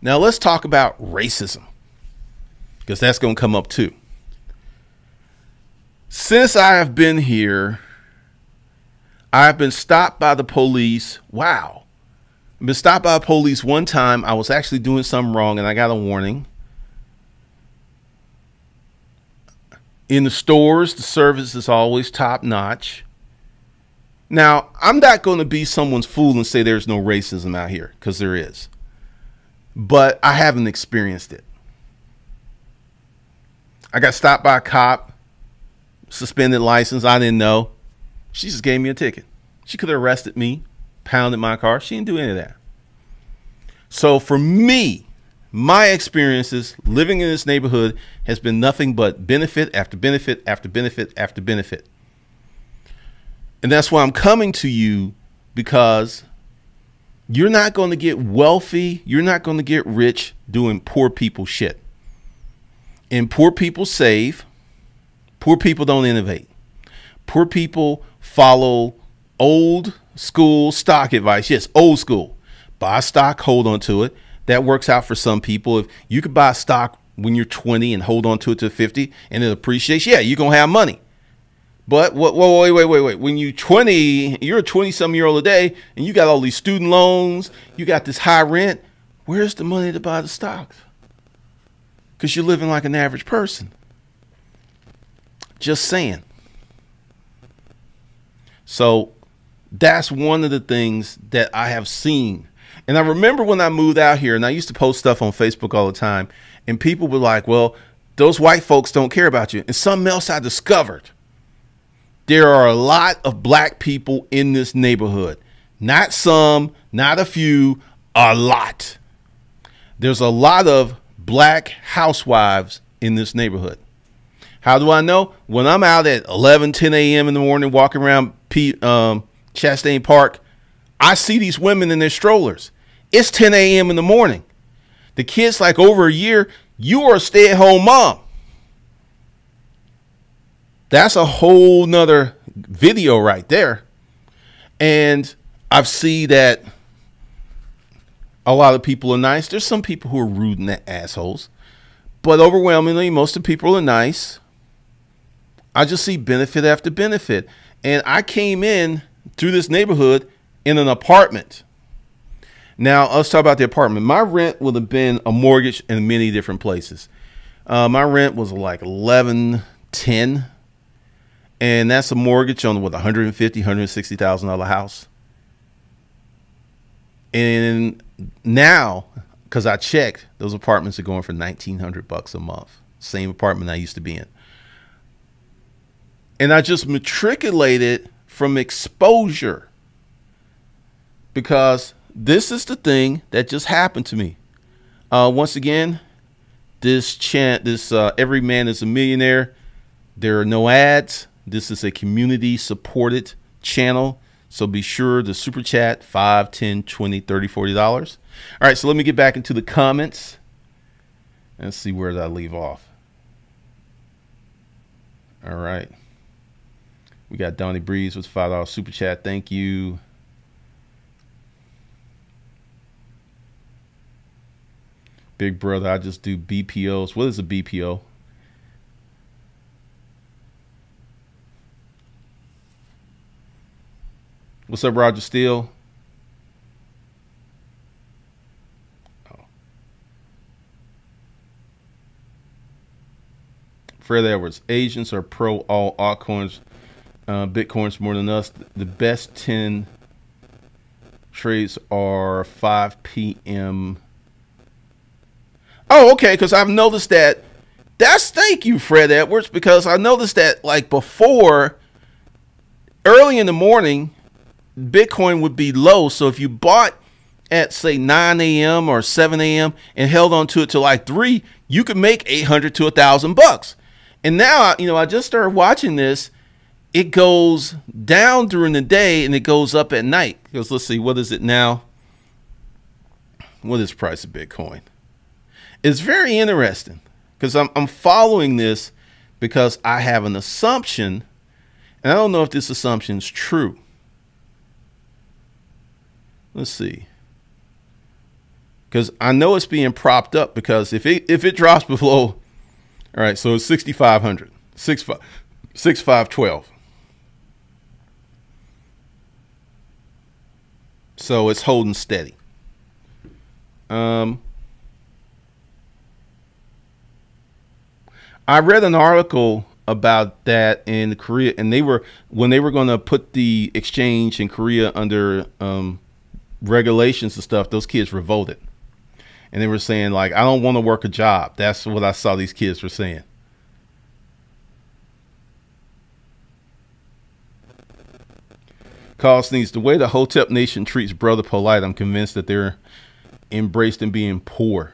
Now let's talk about racism, because that's going to come up too. Since I have been here, I've been stopped by the police. Wow. I've been stopped by the police one time. I was actually doing something wrong and I got a warning. In the stores, the service is always top notch. Now, I'm not going to be someone's fool and say there's no racism out here, because there is. But I haven't experienced it. I got stopped by a cop, suspended license. I didn't know. She just gave me a ticket. She could have arrested me, pounded my car. She didn't do any of that. So for me, my experiences living in this neighborhood has been nothing but benefit after benefit after benefit after benefit. And that's why I'm coming to you, because you're not going to get wealthy. You're not going to get rich doing poor people shit. And poor people save. Poor people don't innovate. Poor people follow old school stock advice. Yes, old school. Buy stock, hold on to it. That works out for some people. If you could buy stock when you're 20 and hold on to it to 50 and it appreciates, yeah, you're going to have money. But wait. When you're 20, you're a 20-something-year-old today, and you got all these student loans, you got this high rent, where's the money to buy the stocks? Because you're living like an average person. Just saying. So that's one of the things that I have seen. And I remember when I moved out here, and I used to post stuff on Facebook all the time, and people were like, well, those white folks don't care about you. And something else I discovered. There are a lot of black people in this neighborhood. Not some, not a few, a lot. There's a lot of black housewives in this neighborhood. How do I know? When I'm out at 10 a.m. in the morning walking around Chastain Park, I see these women in their strollers. It's 10 a.m. in the morning. The kid's like over a year. You are a stay-at-home mom. That's a whole nother video right there. And I've seen that a lot of people are nice. There's some people who are rude and assholes, but overwhelmingly, most of the people are nice. I just see benefit after benefit. And I came in through this neighborhood in an apartment. Now, let's talk about the apartment. My rent would have been a mortgage in many different places. My rent was like $11.10. And that's a mortgage on what, $150,000, $160,000 house. And now, because I checked, those apartments are going for $1,900 a month. Same apartment I used to be in. And I just matriculated from exposure, because this is the thing that just happened to me. Once again, this chant, this every man is a millionaire. There are no ads. This is a community supported channel. So be sure to super chat $5, $10, $20, $30, $40. All right, so let me get back into the comments and see where did I leave off. All right. We got Donnie Breeze with $5 super chat. Thank you. Big brother, I just do BPOs. What is a BPO? What's up, Roger Steele? Fred Edwards, Asians are pro all altcoins, Bitcoins more than us. The best 10 trades are 5 p.m. Oh, okay, because I've noticed that. That's thank you, Fred Edwards, because I noticed that like before, early in the morning, Bitcoin would be low. So if you bought at say 9 a.m. or 7 a.m. and held on to it till like 3, you could make 800 to 1,000 bucks. And now, you know, I just started watching this. It goes down during the day and it goes up at night. Because let's see, what is it now? What is the price of Bitcoin? It's very interesting because I'm following this because I have an assumption, and I don't know if this assumption is true. Let's see. Because I know it's being propped up, because if it drops below, all right, so it's 6,500, 6,512. So it's holding steady. I read an article about that in Korea, and they were, when they were going to put the exchange in Korea under regulations and stuff, those kids revolted. And they were saying, like, I don't want to work a job. That's what I saw these kids were saying. Carl Sneeze, the way the Hotep Nation treats Brother Polite, I'm convinced that they're embraced in being poor.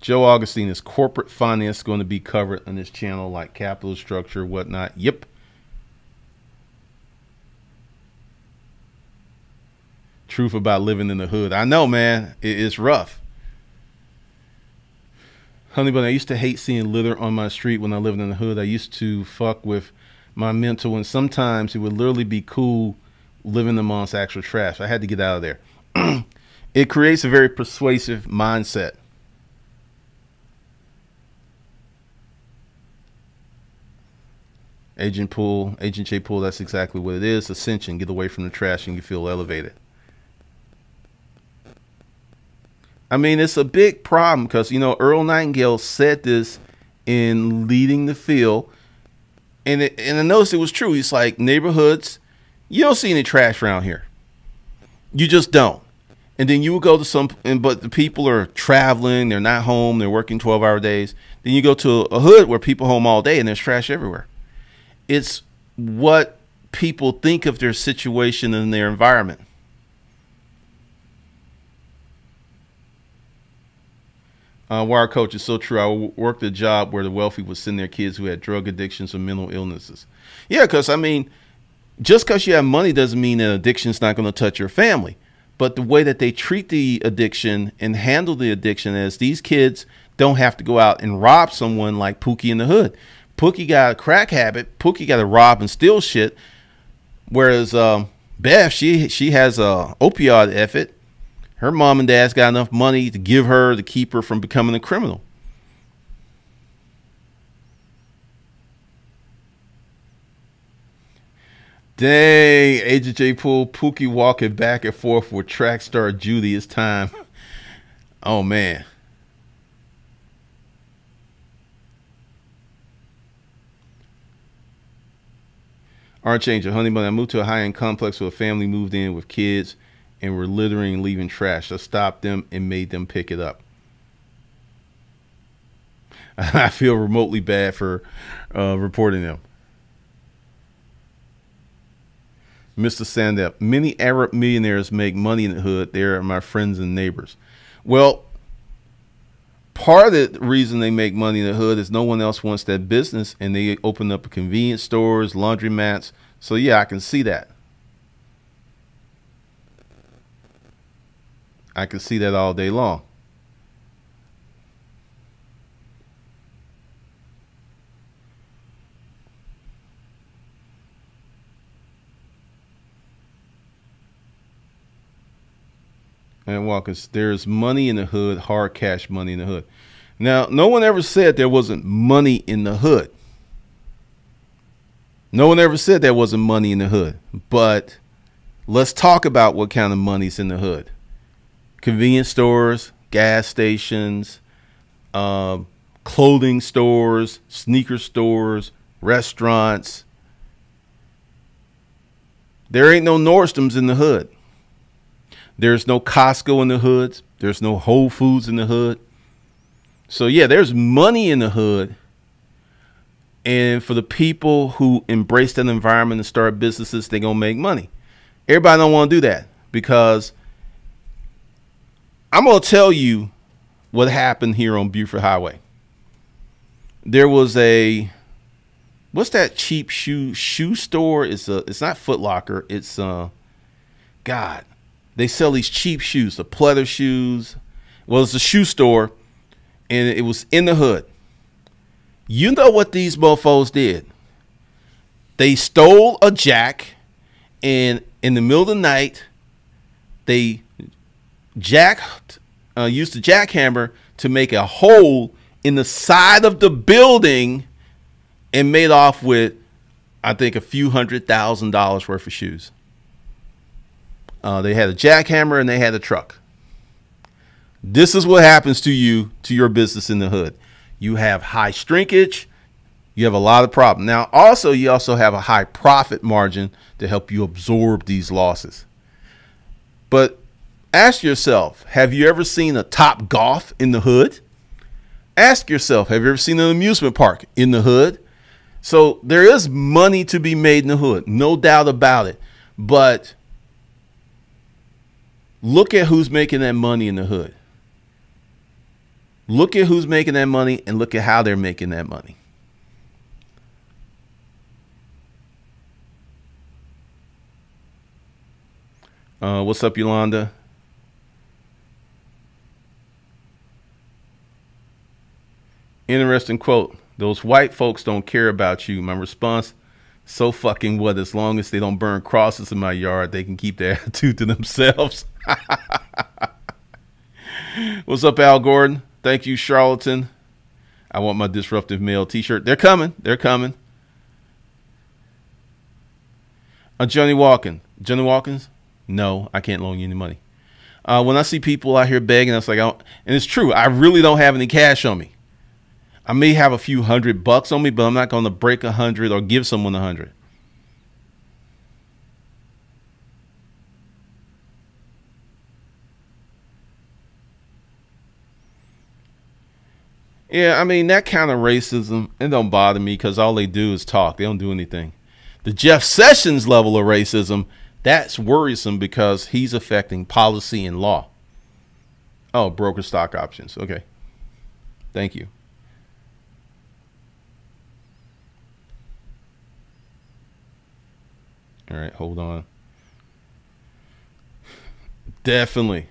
Joe Augustine, is corporate finance going to be covered on this channel, like capital structure, whatnot? Yep. Truth about living in the hood. I know, man. It's rough. Honey bun, I used to hate seeing litter on my street when I lived in the hood. I used to fuck with my mental, and sometimes it would literally be cool living amongst actual trash. I had to get out of there. It creates a very persuasive mindset. Agent Poole, Agent J Poole, that's exactly what it is. Ascension, get away from the trash and you feel elevated. I mean, it's a big problem because, you know, Earl Nightingale said this in Leading the Field. And I noticed it was true. He's like, neighborhoods, you don't see any trash around here. You just don't. And then you would go to some, but the people are traveling. They're not home. They're working 12-hour days. Then you go to a hood where people home all day and there's trash everywhere. It's what people think of their situation and their environment. Wire Coach is so true. I worked a job where the wealthy would send their kids who had drug addictions or mental illnesses. Yeah, because, I mean, just because you have money doesn't mean that addiction's not going to touch your family. But the way that they treat the addiction and handle the addiction is these kids don't have to go out and rob someone like Pookie in the hood. Pookie got a crack habit. Pookie got to rob and steal shit. Whereas Beth, she has a opioid effort. Her mom and dad's got enough money to give her to keep her from becoming a criminal. Dang, Agent J Poole, Pookie walking back and forth with track star Judy. It's time. Oh, man. Our change of honey bun. I moved to a high-end complex where a family moved in with kids and were littering and leaving trash. I stopped them and made them pick it up. I feel remotely bad for reporting them. Mr. Sandep, many Arab millionaires make money in the hood. They are my friends and neighbors. Well, part of the reason they make money in the hood is no one else wants that business, and they open up convenience stores, laundromats. So, yeah, I can see that. I can see that all day long. And Walkers, there's money in the hood, hard cash money in the hood. Now, no one ever said there wasn't money in the hood. No one ever said there wasn't money in the hood. But let's talk about what kind of money's in the hood. Convenience stores, gas stations, clothing stores, sneaker stores, restaurants. There ain't no Nordstrom's in the hood. There's no Costco in the hoods. There's no Whole Foods in the hood. So yeah, there's money in the hood. And for the people who embrace that environment and start businesses, they're going to make money. Everybody don't want to do that, because I'm going to tell you what happened here on Buford Highway. There was a, what's that cheap shoe store? It's not Foot Locker. It's, God, they sell these cheap shoes, the pleather shoes. Well, it's a shoe store, and it was in the hood. You know what these mofos did? They stole a jack, and in the middle of the night, they used the jackhammer to make a hole in the side of the building and made off with, I think, a few $100,000 worth of shoes. They had a jackhammer and they had a truck. This is what happens to you, to your business in the hood. You have high shrinkage. You have a lot of problem. Now, also, you also have a high profit margin to help you absorb these losses. But ask yourself, have you ever seen a Topgolf in the hood? Ask yourself, have you ever seen an amusement park in the hood? So there is money to be made in the hood, no doubt about it. But look at who's making that money in the hood. Look at who's making that money and look at how they're making that money. What's up, Yolanda? Interesting quote. Those white folks don't care about you. My response, so fucking what? As long as they don't burn crosses in my yard, they can keep their attitude to themselves. What's up, Al Gordon? Thank you, charlatan. I want my Disruptive Mail t-shirt. They're coming. They're coming. Johnny Walken. Johnny Walkins? No, I can't loan you any money. When I see people out here begging, I was like, and it's true, I really don't have any cash on me. I may have a few $100 on me, but I'm not going to break 100 or give someone 100. Yeah, I mean, that kind of racism, it don't bother me, because all they do is talk. They don't do anything. The Jeff Sessions level of racism, that's worrisome, because he's affecting policy and law. Oh, broker stock options. Okay. Thank you. All right, hold on. Definitely.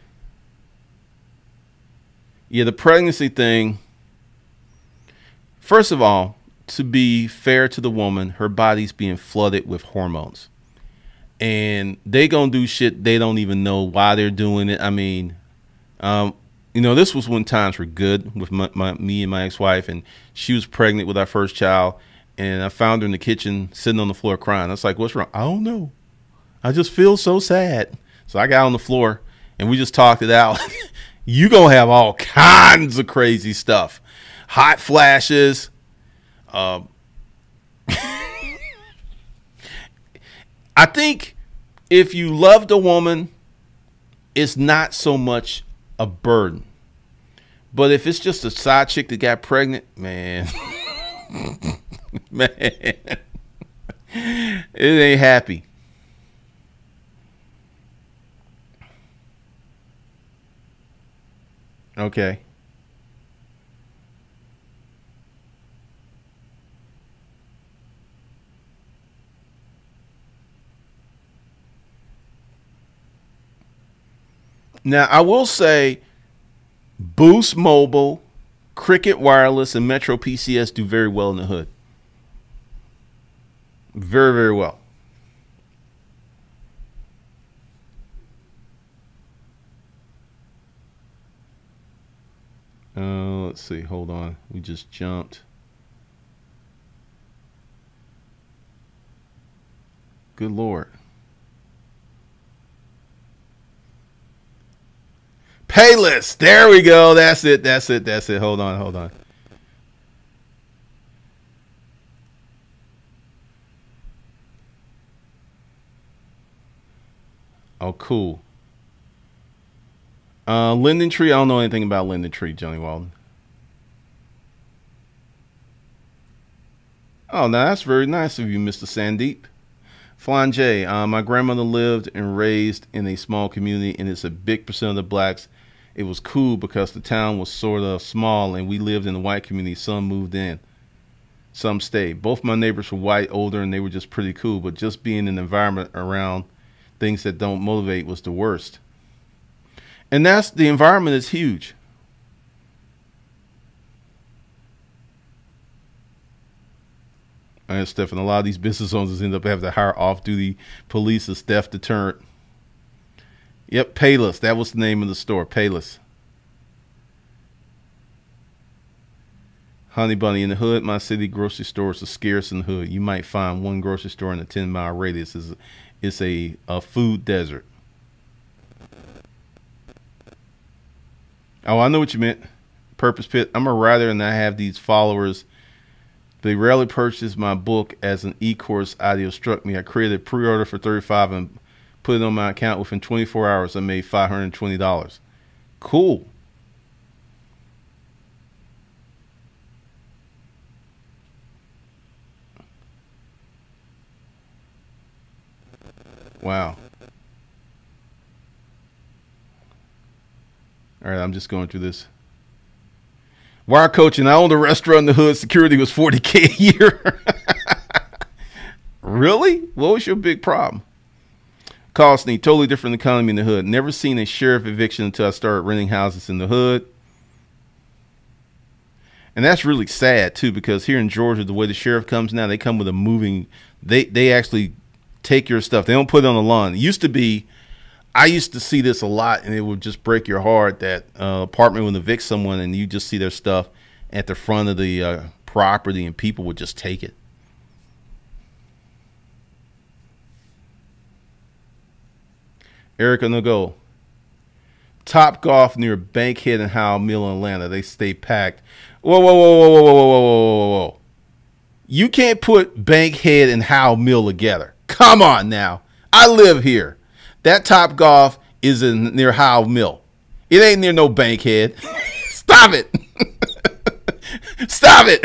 Yeah, the pregnancy thing. First of all, to be fair to the woman, her body's being flooded with hormones. And they going to do shit they don't even know why they're doing it. I mean, you know, this was when times were good with me and my ex-wife. And she was pregnant with our first child. And I found her in the kitchen sitting on the floor crying. I was like, what's wrong? I don't know. I just feel so sad. So I got on the floor and we just talked it out. You going to have all kinds of crazy stuff. Hot flashes. I think if you love the woman, it's not so much a burden. But if it's just a side chick that got pregnant, man, man, it ain't happy. Okay. Now, I will say Boost Mobile, Cricket Wireless, and Metro PCS do very well in the hood. Very, very well. Let's see. Hold on. We just jumped. Good Lord. Payless. There we go. That's it. That's it. That's it. Hold on. Hold on. Oh, cool. Linden Tree. I don't know anything about Linden Tree, Johnny Walden. Oh, now that's very nice of you, Mr. Sandeep. Flan J. My grandmother lived and raised in a small community, and it's a big percent of the blacks. It was cool because the town was sort of small, and we lived in the white community. Some moved in, some stayed. Both my neighbors were white, older, and they were just pretty cool. But just being in an environment around things that don't motivate was the worst. And that's the environment is huge. And Stefan, a lot of these business owners end up having to hire off-duty police as theft deterrent. Yep, Payless. That was the name of the store, Payless. Honey Bunny, in the hood, my city grocery stores are scarce in the hood. You might find one grocery store in a 10-mile radius. It's a food desert. Oh, I know what you meant. Purpose Pit. I'm a writer and I have these followers. They rarely purchased my book as an e-course idea struck me. I created a pre-order for $35 and put it on my account. Within 24 hours, I made $520. Cool. Wow. All right, I'm just going through this. Wire coaching. I owned a restaurant in the hood. Security was $40K a year. Really? What was your big problem? Costly. Totally different economy in the hood. Never seen a sheriff eviction until I started renting houses in the hood. And that's really sad too, because here in Georgia, the way the sheriff comes now, they come with a moving. They actually take your stuff. They don't put it on the lawn. It used to be. I used to see this a lot, and it would just break your heart that apartment would evict someone, and you just see their stuff at the front of the property, and people would just take it. Erica Nago. Topgolf near Bankhead and Howell Mill in Atlanta. They stay packed. Whoa, whoa, whoa, whoa, whoa, whoa, whoa, whoa, whoa. You can't put Bankhead and Howell Mill together. Come on now. I live here. That Topgolf is in near Howell Mill. It ain't near no Bankhead. Stop it. Stop it.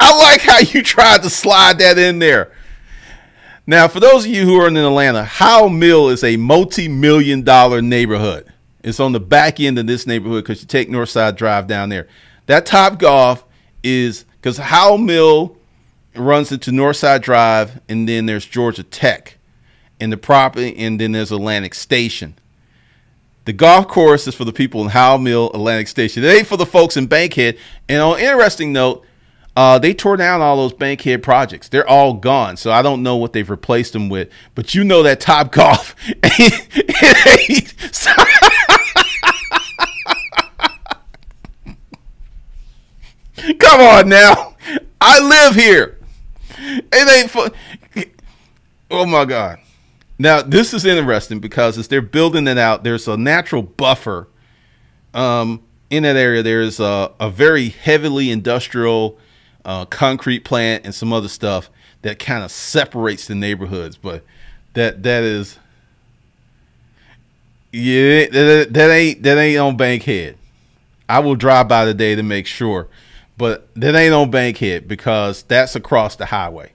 I like how you tried to slide that in there. Now, for those of you who are in Atlanta, Howell Mill is a multi-million-dollar neighborhood. It's on the back end of this neighborhood because you take Northside Drive down there. That Topgolf is because Howell Mill runs into Northside Drive, and then there's Georgia Tech in the property, and then there's Atlantic Station. The golf course is for the people in Howell Mill, Atlantic Station. It ain't for the folks in Bankhead. And on an interesting note, they tore down all those Bankhead projects. They're all gone, so I don't know what they've replaced them with. But you know that Topgolf. Come on now. I live here. It ain't for... Oh, my God. Now, this is interesting because as they're building it out, there's a natural buffer in that area. There's a very heavily industrial concrete plant and some other stuff that kind of separates the neighborhoods. But that is, yeah, that ain't on Bankhead. I will drive by today to make sure, but that ain't on Bankhead because that's across the highway.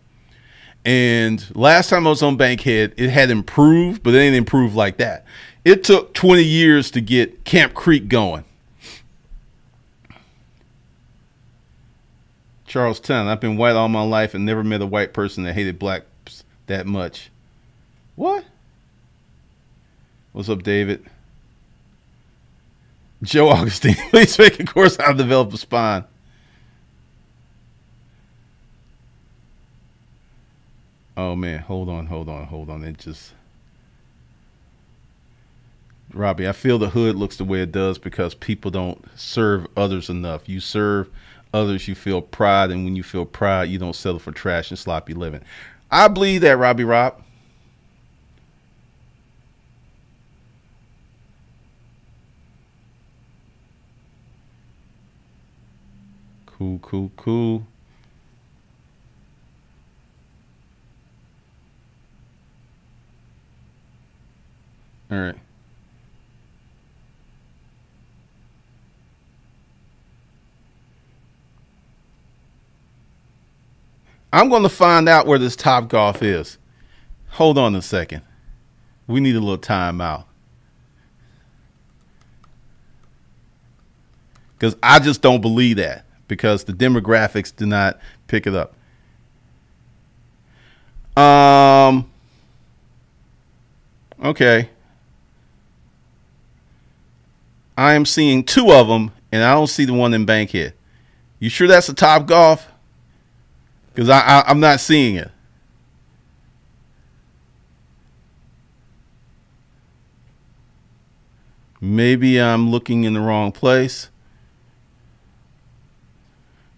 And last time I was on Bankhead, it had improved, but it ain't improved like that. It took 20 years to get Camp Creek going. Charlestown, I've been white all my life and never met a white person that hated blacks that much. What? What's up, David? Joe Augustine, please make a course how to develop a spine. Oh, man, hold on, hold on, hold on. It just... Robbie, I feel the hood looks the way it does because people don't serve others enough. You serve others, you feel pride, and when you feel pride, you don't settle for trash and sloppy living. I believe that, Robbie Rob. Cool. All right. I'm going to find out where this Topgolf is. Hold on a second. We need a little time out. Because I just don't believe that. Because the demographics do not pick it up. Okay. I am seeing two of them, and I don't see the one in Bankhead. You sure that's a Topgolf? Because I'm not seeing it. Maybe I'm looking in the wrong place.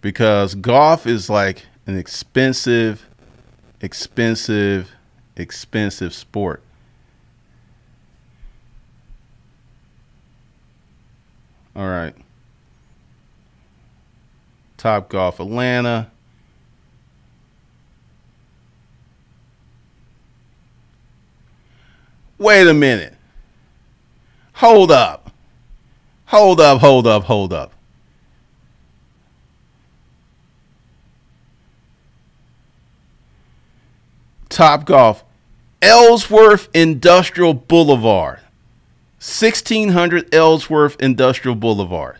Because golf is like an expensive sport. All right. Topgolf Atlanta. Wait a minute. Hold up. Topgolf, Ellsworth Industrial Boulevard. 1600 Ellsworth Industrial Boulevard.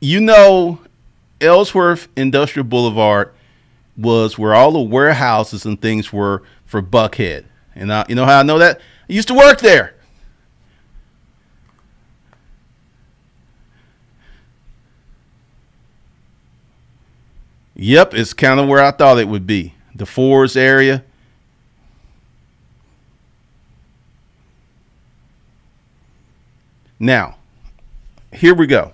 You know, Ellsworth Industrial Boulevard was where all the warehouses and things were for Buckhead. And you know how I know that? I used to work there. Yep, it's kind of where I thought it would be. The Fours area. Now, here we go.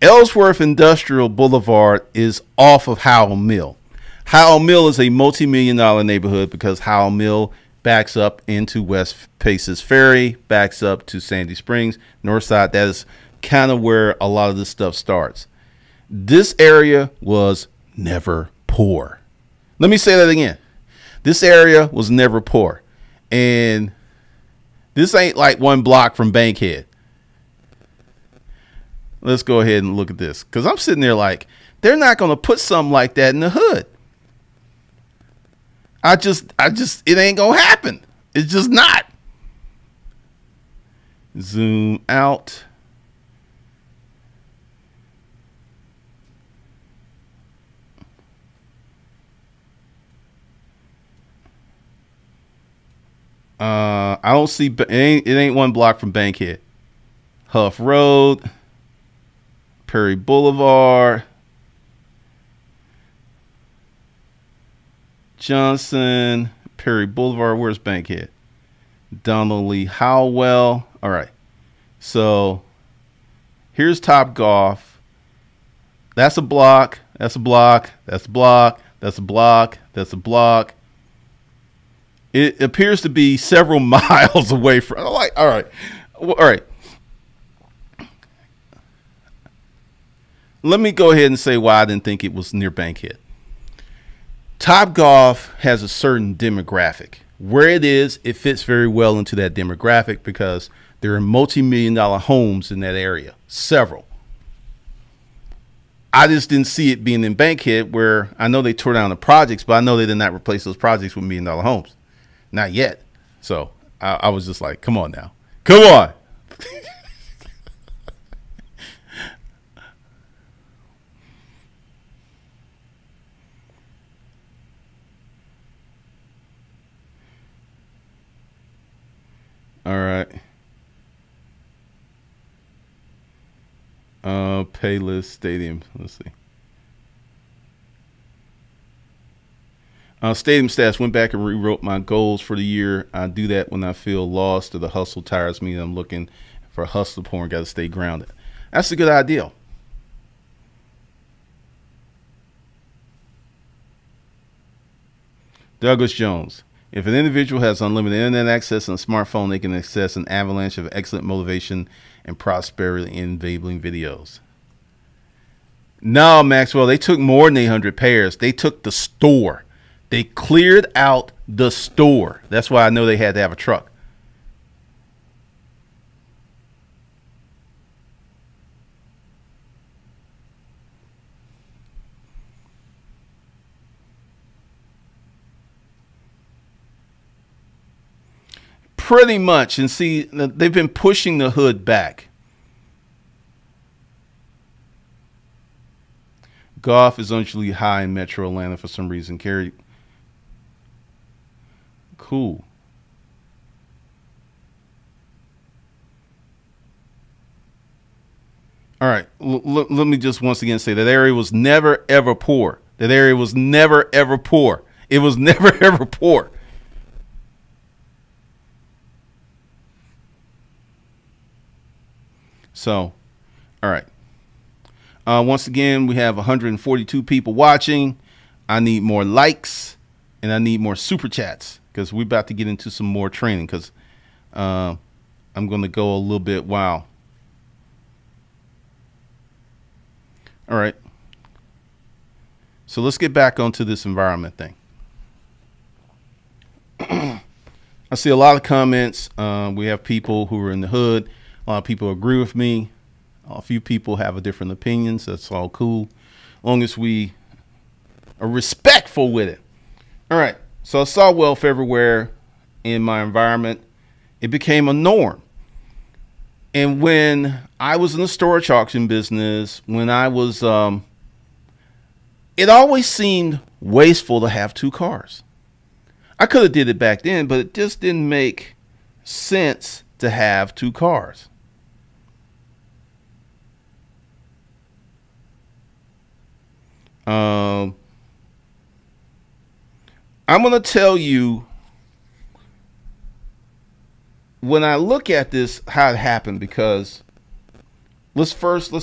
Ellsworth Industrial Boulevard is off of Howell Mill. Howell Mill is a multi-million-dollar neighborhood because Howell Mill backs up into West Paces Ferry, backs up to Sandy Springs, Northside. That is kind of where a lot of this stuff starts. This area was never poor. Let me say that again. This area was never poor. And this ain't like one block from Bankhead. Let's go ahead and look at this. Because I'm sitting there like, they're not going to put something like that in the hood. It ain't going to happen. It's just not. Zoom out. I don't see, it ain't one block from Bankhead. Huff Road, Perry Boulevard, Johnson, Perry Boulevard. Where's Bankhead? Donnelly, Howell. All right. So here's Topgolf. That's a block. That's a block. That's a block. That's a block. That's a block. It appears to be several miles away from. Like, all right. Let me go ahead and say why I didn't think it was near Bankhead. Topgolf has a certain demographic. Where it is, it fits very well into that demographic because there are multi-million-dollar homes in that area, several. I just didn't see it being in Bankhead, where I know they tore down the projects, but I know they did not replace those projects with million-dollar homes. Not yet. So I was just like, come on now. Come on. All right. Payless Stadium. Let's see. Stadium stats. Went back and rewrote my goals for the year. I do that when I feel lost or the hustle tires me. I'm looking for hustle porn. Got to stay grounded. That's a good idea. Douglas Jones. If an individual has unlimited internet access and a smartphone, they can access an avalanche of excellent motivation and prosperity-enabling videos. No, Maxwell, they took more than 800 pairs. They took the store. They cleared out the store. That's why I know they had to have a truck. Pretty much. And see, they've been pushing the hood back. Golf is unusually high in Metro Atlanta for some reason. Carrie. Cool. All right. Let me just once again say that area was never, ever poor. That area was never, ever poor. It was never, ever poor. So, all right. Once again, we have 142 people watching. I need more likes and I need more super chats because we're about to get into some more training because I'm going to go a little bit wild. All right. So let's get back onto this environment thing. I see a lot of comments. We have people who are in the hood. A lot of people agree with me. A few people have a different opinion, so that's all cool. Long as we are respectful with it. All right, so I saw wealth everywhere in my environment. It became a norm. And when I was in the storage auction business, when I was, it always seemed wasteful to have two cars. I could have did it back then, but it just didn't make sense to have two cars. I'm going to tell you when I look at this, how it happened, because let's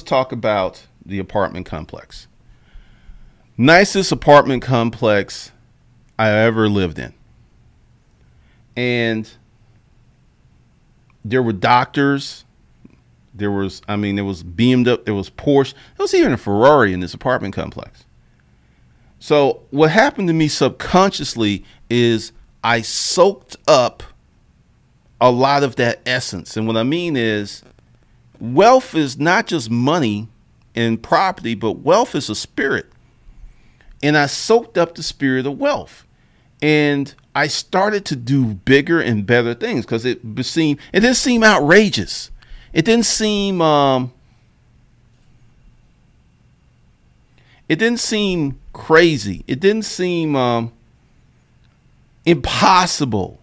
talk about the apartment complex. Nicest apartment complex I ever lived in. And there were doctors. There was, I mean, there was beamed up. There was Porsche. There was even a Ferrari in this apartment complex. So what happened to me subconsciously is I soaked up a lot of that essence. And what I mean is wealth is not just money and property, but wealth is a spirit. And I soaked up the spirit of wealth. And I started to do bigger and better things because it didn't seem outrageous. It didn't seem crazy. It didn't seem impossible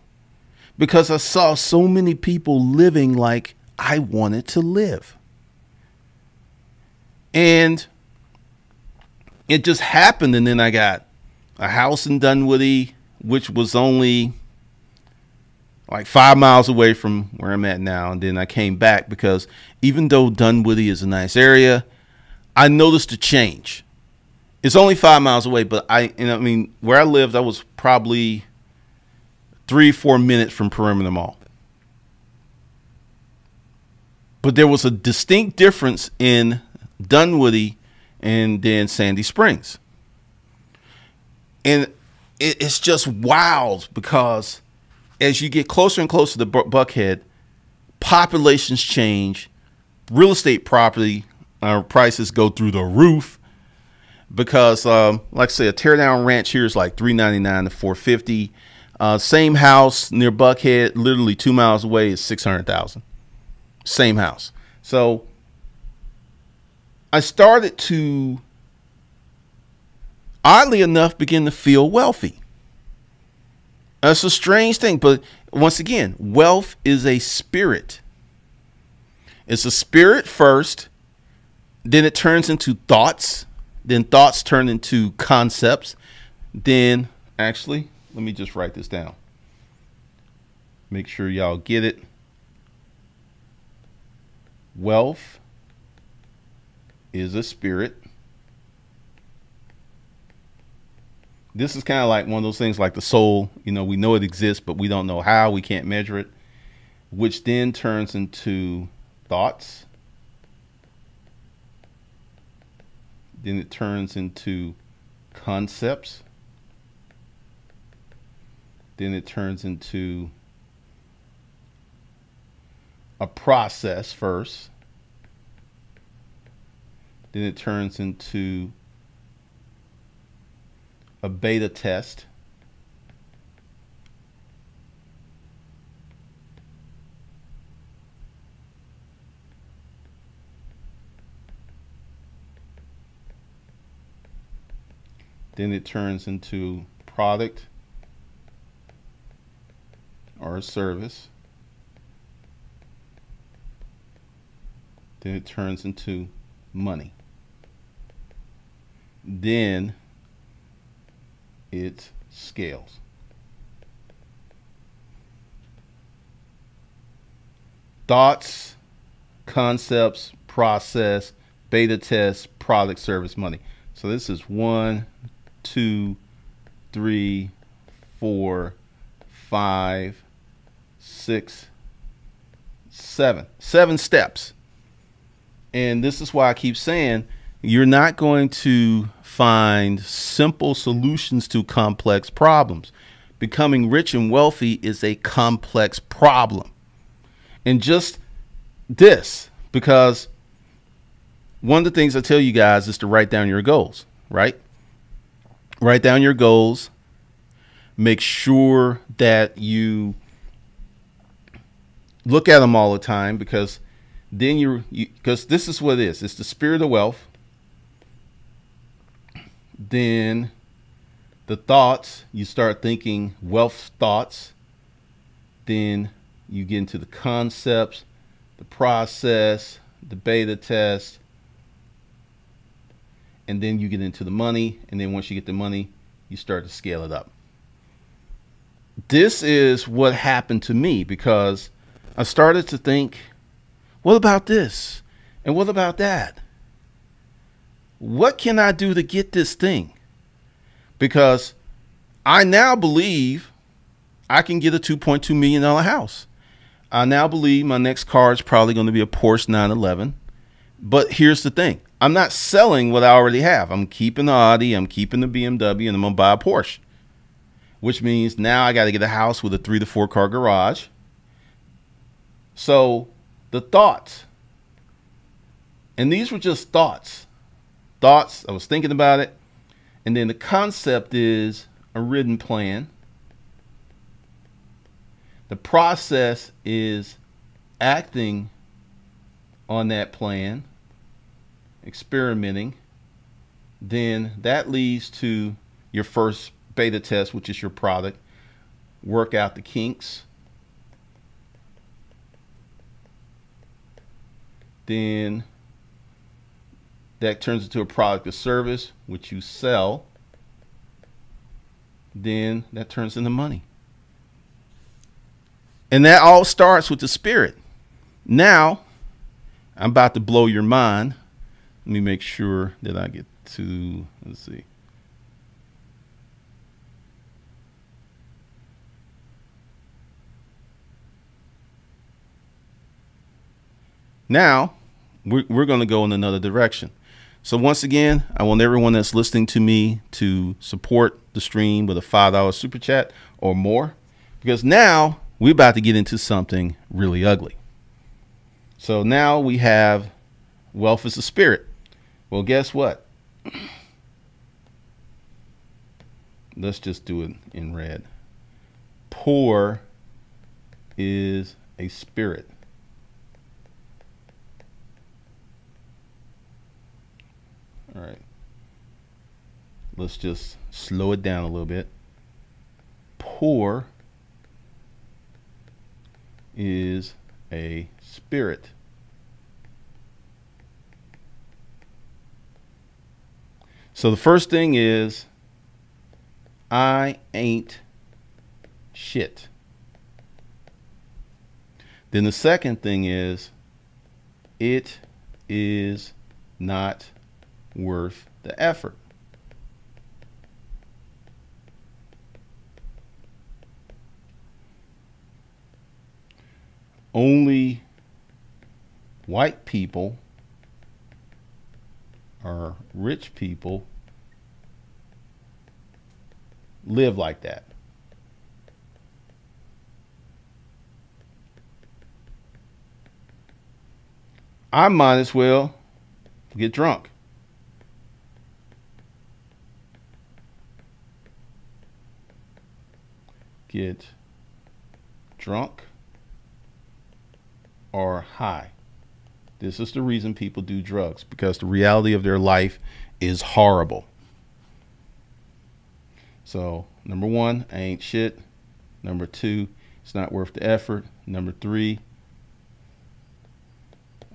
because I saw so many people living like I wanted to live. And it just happened. And then I got a house in Dunwoody, which was only like 5 miles away from where I'm at now. And then I came back because even though Dunwoody is a nice area, I noticed a change. It's only 5 miles away, but I mean, where I lived, I was probably 3 or 4 minutes from Perimeter Mall. But there was a distinct difference in Dunwoody and then Sandy Springs. And it's just wild because as you get closer and closer to Buckhead, populations change, real estate property prices go through the roof. Because, like I say, a teardown ranch here is like $399 to $450. Same house near Buckhead, literally 2 miles away, is $600,000. Same house. So I started to, oddly enough, begin to feel wealthy. That's a strange thing, but once again, wealth is a spirit. It's a spirit first, then it turns into thoughts. Then thoughts turn into concepts. Then, actually, let me just write this down. Make sure y'all get it. Wealth is a spirit. this is kind of like one of those things like the soul. You know, we know it exists, but we don't know how. We can't measure it, which then turns into thoughts. Then it turns into concepts. Then it turns into a process first. Then it turns into a beta test. Then it turns into product or service. Then it turns into money. Then it scales. Thoughts, concepts, process, beta test, product, service, money. So this is 1, 2, 3, 4, 5, 6, 7. 7 steps. And this is why I keep saying you're not going to find simple solutions to complex problems. Becoming rich and wealthy is a complex problem. And just this, because one of the things I tell you guys is to write down your goals, right? Write down your goals. Make sure that you look at them all the time, because then you're, because this is what it is. It's the spirit of wealth. Then the thoughts, you start thinking wealth thoughts. Then you get into the concepts, the process, the beta test, and then you get into the money. And then once you get the money, you start to scale it up. This is what happened to me, because I started to think, what about this? And what about that? What can I do to get this thing? Because I now believe I can get a $2.2 million house. I now believe my next car is probably going to be a Porsche 911. But here's the thing. I'm not selling what I already have. I'm keeping the Audi, I'm keeping the BMW, and I'm going to buy a Porsche. Which means now I got to get a house with a 3 to 4 car garage. So the thoughts, and these were just thoughts. Thoughts, I was thinking about it. And then the concept is a written plan. The process is acting on that plan, experimenting. Then that leads to your first beta test, which is your product. Work out the kinks. Then that turns into a product or service, which you sell. Then that turns into money. And that all starts with the spirit. Now, I'm about to blow your mind. Let me make sure that I get to, let's see. Now, we're going to go in another direction. So once again, I want everyone that's listening to me to support the stream with a $5 super chat or more, because now we're about to get into something really ugly. So now we have wealth is a spirit. Well, guess what? Let's just do it in red. Poor is a spirit. All right, let's just slow it down a little bit. Poor is a spirit. So the first thing is, I ain't shit. Then the second thing is, it is not worth the effort. only white people or rich people live like that. I might as well get drunk. Get drunk or high. This is the reason people do drugs, because the reality of their life is horrible. So, number one, I ain't shit. Number two, it's not worth the effort. Number three,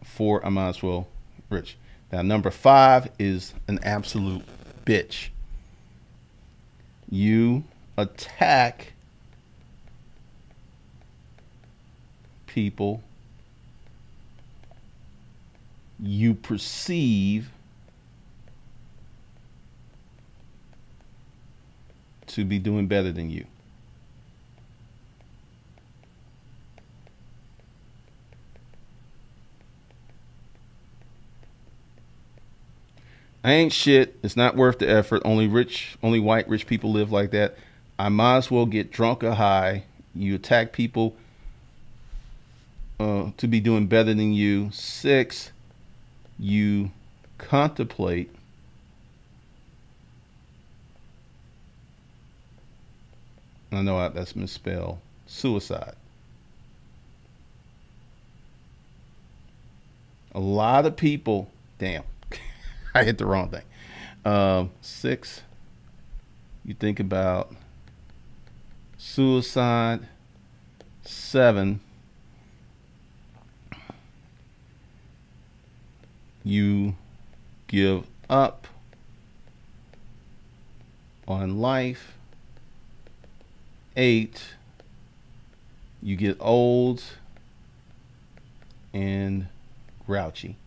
four, I might as well rich. Now, number five is an absolute bitch. You attack people you perceive to be doing better than you. I ain't shit. It's not worth the effort. Only white rich people live like that. I might as well get drunk or high. You attack people to be doing better than you. Six, you contemplate I know that's misspelled suicide. A lot of people, damn, I hit the wrong thing. Six, you think about suicide. Seven, you give up on life. Eight, you get old and grouchy.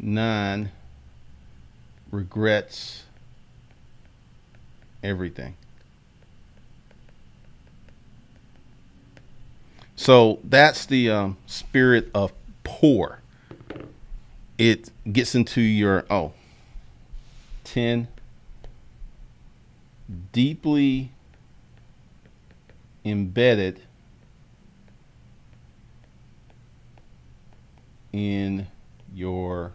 Nine, regrets everything. So that's the spirit of poor. It gets into your, 10, deeply embedded in your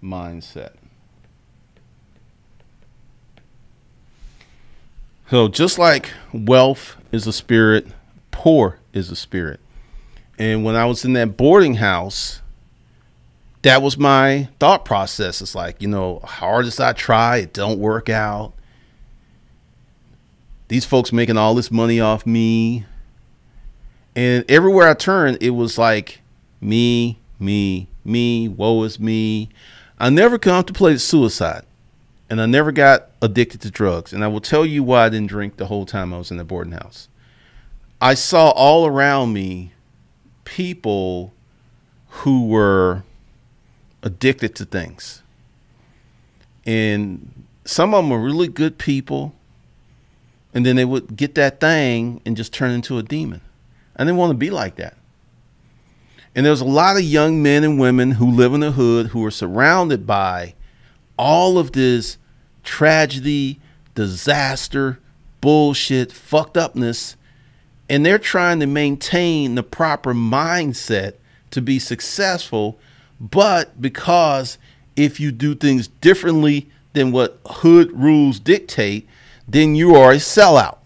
mindset. So just like wealth is a spirit, poor is a spirit. And when I was in that boarding house, that was my thought process. It's like, hard as I try, it don't work out. These folks making all this money off me. And everywhere I turned, it was like me, me, me, woe is me. I never contemplated suicide, and I never got addicted to drugs. And I will tell you why I didn't drink the whole time I was in the boarding house. I saw all around me people who were addicted to things. And some of them were really good people. And then they would get that thing and just turn into a demon. I didn't want to be like that. And there's a lot of young men and women who live in the hood who are surrounded by all of this tragedy, disaster, bullshit, fucked upness. And they're trying to maintain the proper mindset to be successful. But because if you do things differently than what hood rules dictate, then you are a sellout.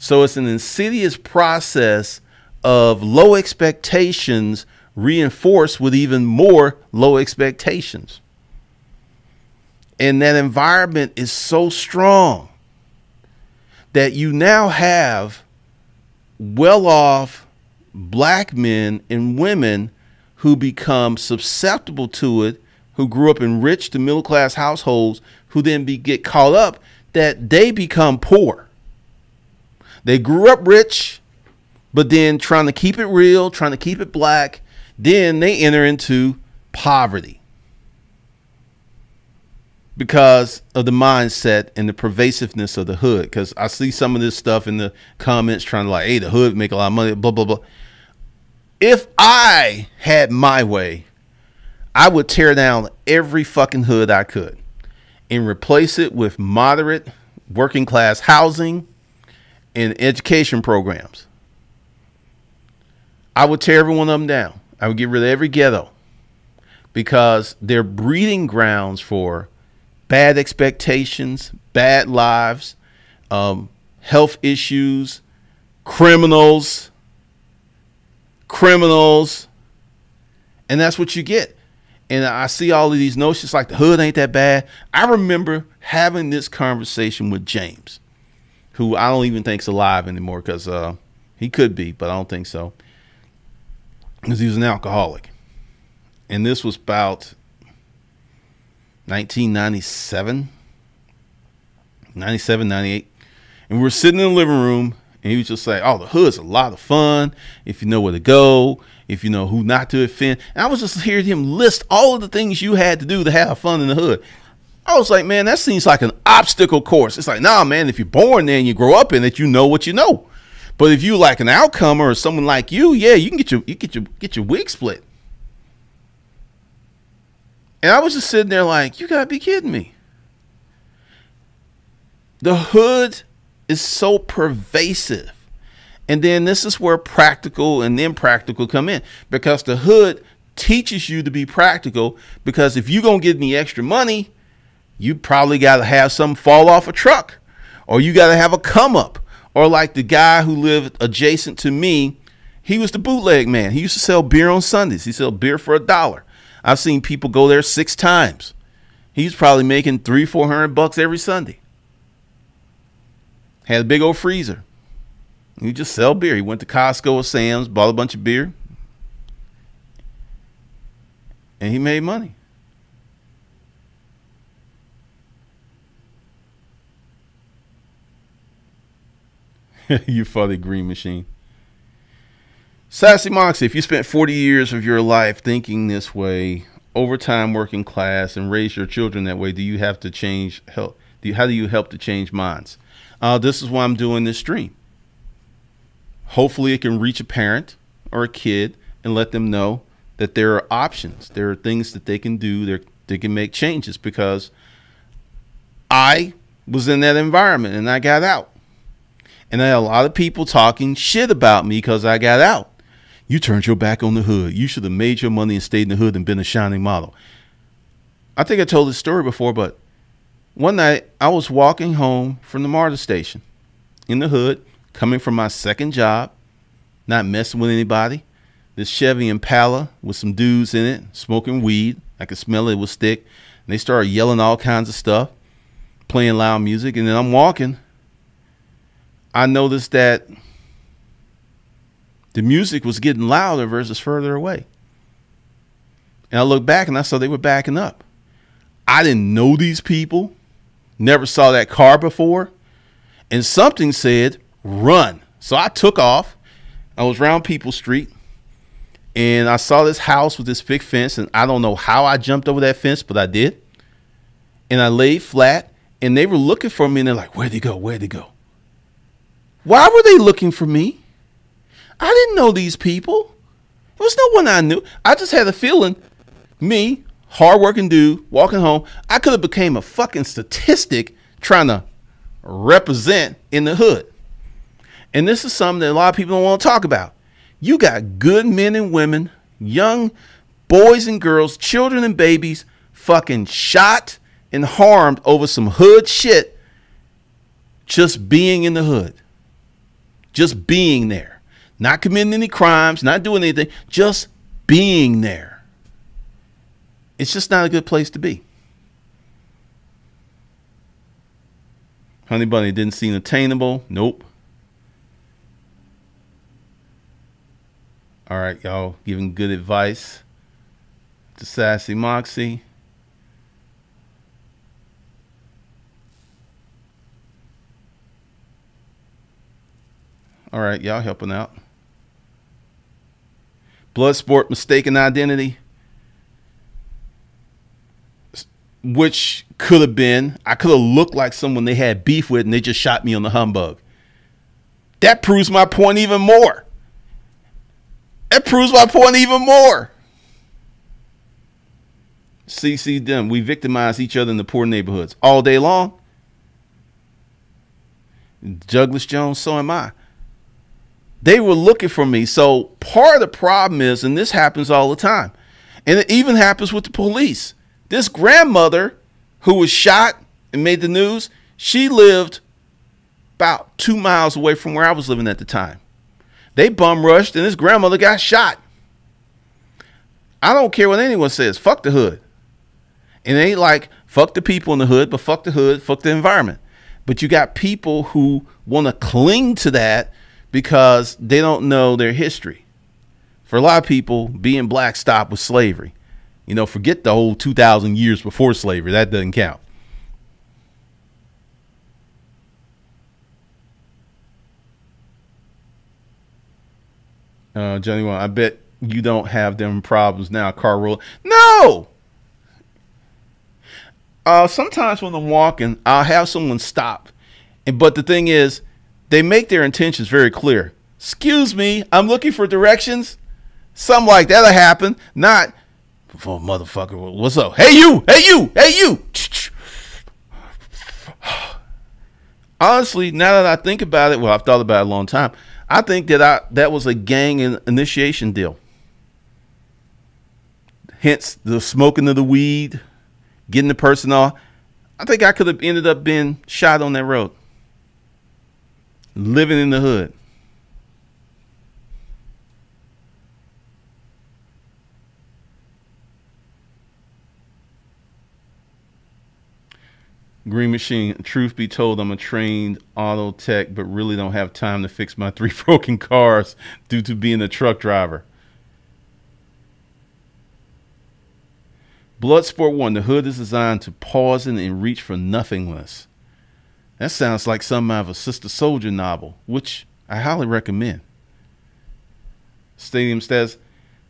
So it's an insidious process of low expectations reinforced with even more low expectations. And that environment is so strong that you now have well-off black men and women who become susceptible to it, who grew up in rich to middle-class households, who then get caught up that they become poor. They grew up rich, but then trying to keep it real, trying to keep it black, then they enter into poverty. because of the mindset and the pervasiveness of the hood. Because I see some of this stuff in the comments trying to like, hey, the hood make a lot of money, blah, blah, blah. If I had my way, I would tear down every fucking hood I could and replace it with moderate working class housing and education programs. I would tear every one of them down. I would get rid of every ghetto, because they're breeding grounds for bad expectations, bad lives, health issues, criminals. And that's what you get. And I see all of these notions like the hood ain't that bad. I remember having this conversation with James, who I don't even think's alive anymore, because he could be, but I don't think so, because he was an alcoholic. And this was about 1997, 98. And we were sitting in the living room, and he was just like, oh, the hood's a lot of fun if you know where to go, if you know who not to offend. And I was just hearing him list all of the things you had to do to have fun in the hood. I was like, man, that seems like an obstacle course. It's like, nah, man, if you're born there and you grow up in it, you know what you know. But if you like an outcomer or someone like you, yeah, you can get your wig split. And I was just sitting there like, you gotta be kidding me. The hood is so pervasive. And then this is where practical and impractical come in, because the hood teaches you to be practical, because if you're gonna give me extra money, you probably gotta have something fall off a truck, or you gotta have a come up. Or like the guy who lived adjacent to me, he was the bootleg man. He used to sell beer on Sundays. He sold beer for $1. I've seen people go there 6 times. He's probably making $300-400 every Sunday. Had a big old freezer. You just sell beer. He went to Costco or Sam's, bought a bunch of beer, and he made money. You funny, green machine. Sassy Moxie, if you spent 40 years of your life thinking this way, over time working class, and raise your children that way, do you have to change, how do you help to change minds? This is why I'm doing this stream. Hopefully it can reach a parent or a kid and let them know that there are options. There are things that they can do. They can make changes, because I was in that environment and I got out. And I had a lot of people talking shit about me because I got out. You turned your back on the hood. You should have made your money and stayed in the hood and been a shining model. I think I told this story before, but one night I was walking home from the MARTA station in the hood, coming from my second job, not messing with anybody. This Chevy Impala with some dudes in it, smoking weed. I could smell it, it was thick. And they started yelling all kinds of stuff, playing loud music. And then I'm walking. I noticed that the music was getting louder versus further away. And I looked back and I saw they were backing up. I didn't know these people, never saw that car before. And something said, run. So I took off. I was around People Street and I saw this house with this big fence. And I don't know how I jumped over that fence, but I did. And I laid flat and they were looking for me and they're like, where'd he go? Where'd he go? Why were they looking for me? I didn't know these people. There was no one I knew. I just had a feeling, me, hardworking dude, walking home, I could have became a fucking statistic trying to represent in the hood. And this is something that a lot of people don't want to talk about. You got good men and women, young boys and girls, children and babies, fucking shot and harmed over some hood shit just being in the hood. Just being there, not committing any crimes, not doing anything, just being there. It's just not a good place to be. Honey Bunny didn't seem attainable. Nope. All right, y'all giving good advice to Sassy Moxie. All right, y'all helping out. Bloodsport, mistaken identity. which could have been, I could have looked like someone they had beef with and they just shot me on the humbug. That proves my point even more. That proves my point even more. CC them. We victimize each other in the poor neighborhoods all day long. Douglas Jones, so am I. They were looking for me. So part of the problem is, and this happens all the time, and it even happens with the police. This grandmother who was shot and made the news, she lived about 2 miles away from where I was living at the time. They bum rushed and this grandmother got shot. I don't care what anyone says. Fuck the hood. And it ain't like fuck the people in the hood, but fuck the hood, fuck the environment. But you got people who want to cling to that because they don't know their history. For a lot of people, being black stopped with slavery. You know, forget the whole 2,000 years before slavery. That doesn't count. Johnny, I bet you don't have them problems now. Car roll. No. Sometimes when I'm walking, I'll have someone stop. But the thing is, they make their intentions very clear. Excuse me, I'm looking for directions. Something like that'll happen. Not, oh, motherfucker, what's up? Hey, you, hey, you, hey, you. Honestly, now that I think about it, well, I've thought about it a long time. I think that that was a gang initiation deal. Hence the smoking of the weed, getting the person off. I think I could have ended up being shot on that road. Living in the hood. Green Machine, truth be told, I'm a trained auto tech, but really don't have time to fix my 3 broken cars due to being a truck driver. Bloodsport 1, the hood is designed to pause in and reach for nothingness. That sounds like some out of a Sister Soldier novel, which I highly recommend. Stadium says,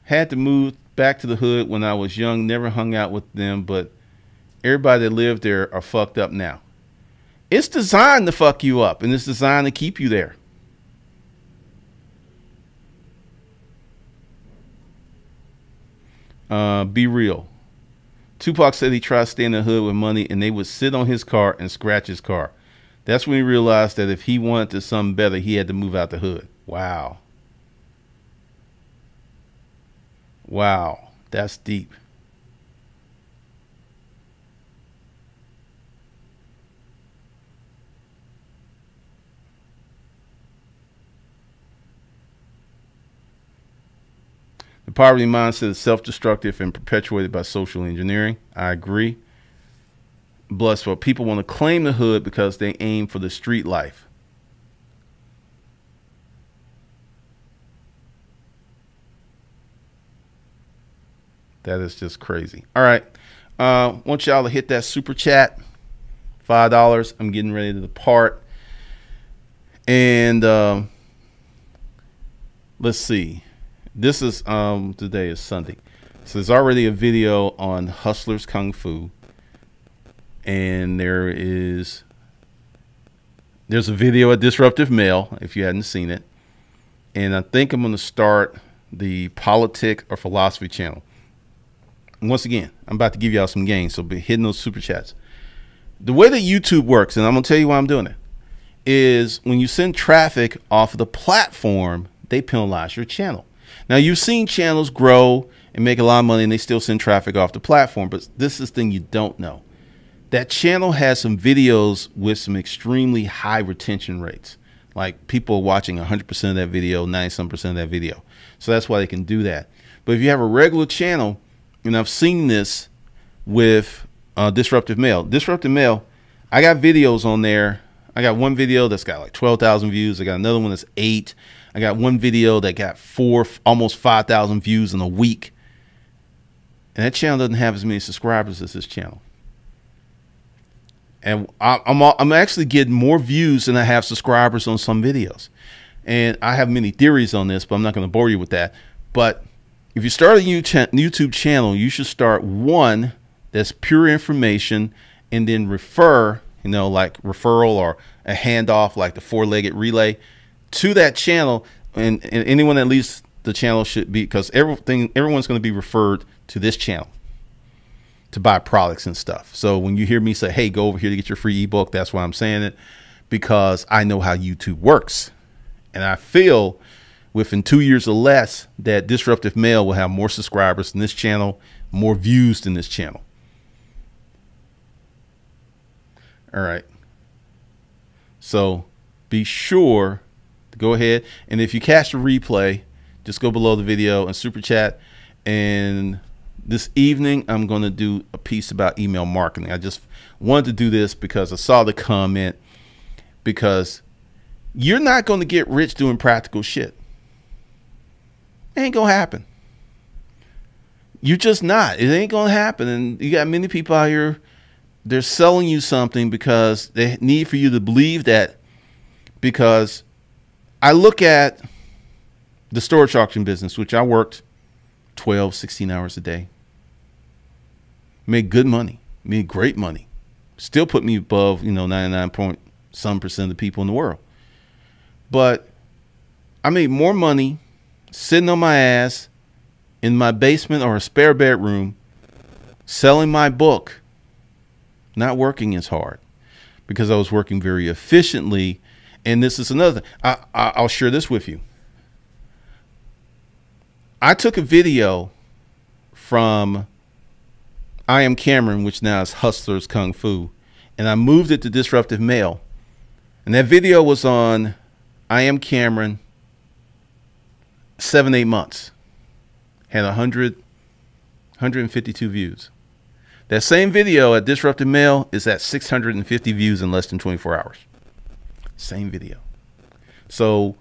had to move back to the hood when I was young, never hung out with them, but everybody that lived there are fucked up now. It's designed to fuck you up, and it's designed to keep you there. Be real. Tupac said he tried to stay in the hood with money, and they would sit on his car and scratch his car. That's when he realized that if he wanted to something better, he had to move out the hood. Wow. Wow. That's deep. The poverty mindset is self-destructive and perpetuated by social engineering. I agree. Bloodsport. People want to claim the hood because they aim for the street life. That is just crazy. All right. Want y'all to hit that super chat. $5. I'm getting ready to depart. And let's see. This is, today is Sunday. So there's already a video on Hustlers Kung Fu. And there's a video at Disruptive Mail, if you hadn't seen it. And I think I'm going to start the Politic or Philosophy channel. And once again, I'm about to give y'all some gains, so be hitting those super chats. The way that YouTube works, and I'm going to tell you why I'm doing it, is when you send traffic off of the platform, they penalize your channel. Now, you've seen channels grow and make a lot of money, and they still send traffic off the platform. But this is the thing you don't know. That channel has some videos with some extremely high retention rates. Like, people are watching 100% of that video, 90-some% of that video. So that's why they can do that. But if you have a regular channel, and I've seen this with Disruptive Mail. Disruptive Mail, I got videos on there. I got one video that's got like 12,000 views. I got another one that's 8. I got one video that got almost 5,000 views in a week. And that channel doesn't have as many subscribers as this channel. And I'm actually getting more views than I have subscribers on some videos. And I have many theories on this, but I'm not going to bore you with that. But if you start a YouTube channel, you should start, one, that's pure information, and then refer, you know, like referral or a handoff, like the four-legged relay to that channel. And anyone that leaves the channel should be, because everyone's going to be referred to this channel to buy products and stuff. So when you hear me say, hey, go over here to get your free ebook, that's why I'm saying it, because I know how YouTube works. And I feel within 2 years or less that Disruptive Mail will have more subscribers than this channel, more views than this channel. All right. So be sure to go ahead. And if you catch the replay, just go below the video and super chat. And this evening, I'm going to do a piece about email marketing. I just wanted to do this because I saw the comment, because you're not going to get rich doing practical shit. It ain't going to happen. You're just not. It ain't going to happen. And you got many people out here, they're selling you something because they need for you to believe that. Because I look at the storage auction business, which I worked 12, 16 hours a day. Made good money, made great money. Still put me above, you know, 99.some% of the people in the world. But I made more money sitting on my ass in my basement or a spare bedroom selling my book, not working as hard, because I was working very efficiently. And this is another thing. I'll share this with you. I took a video from I Am Cameron, which now is Hustlers Kung Fu, and I moved it to Disruptive Mail. And that video was on I Am Cameron 7-8 months. Had 152 views. That same video at Disruptive Mail is at 650 views in less than 24 hours. Same video. So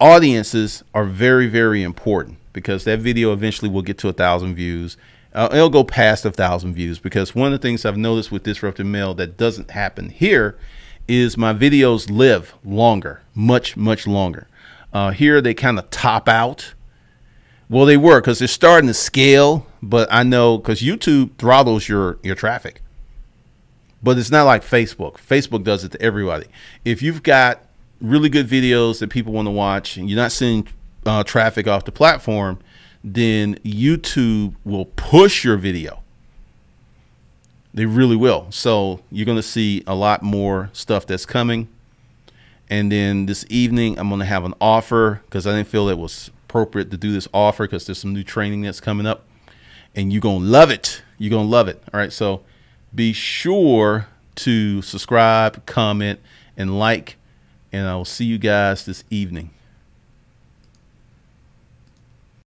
audiences are very, very important, because that video eventually will get to 1,000 views. It'll go past 1,000 views, because one of the things I've noticed with Disruptive Mail that doesn't happen here is my videos live longer, much, much longer. Here they kind of top out. Well, they were, because they're starting to scale, but I know because YouTube throttles your traffic. But it's not like Facebook. Facebook does it to everybody. If you've got really good videos that people want to watch and you're not sending traffic off the platform, then YouTube will push your video. They really will. So you're going to see a lot more stuff that's coming. And then this evening, I'm going to have an offer, because I didn't feel it was appropriate to do this offer, because there's some new training that's coming up and you're going to love it. You're going to love it. All right. So be sure to subscribe, comment, and like. And I will see you guys this evening.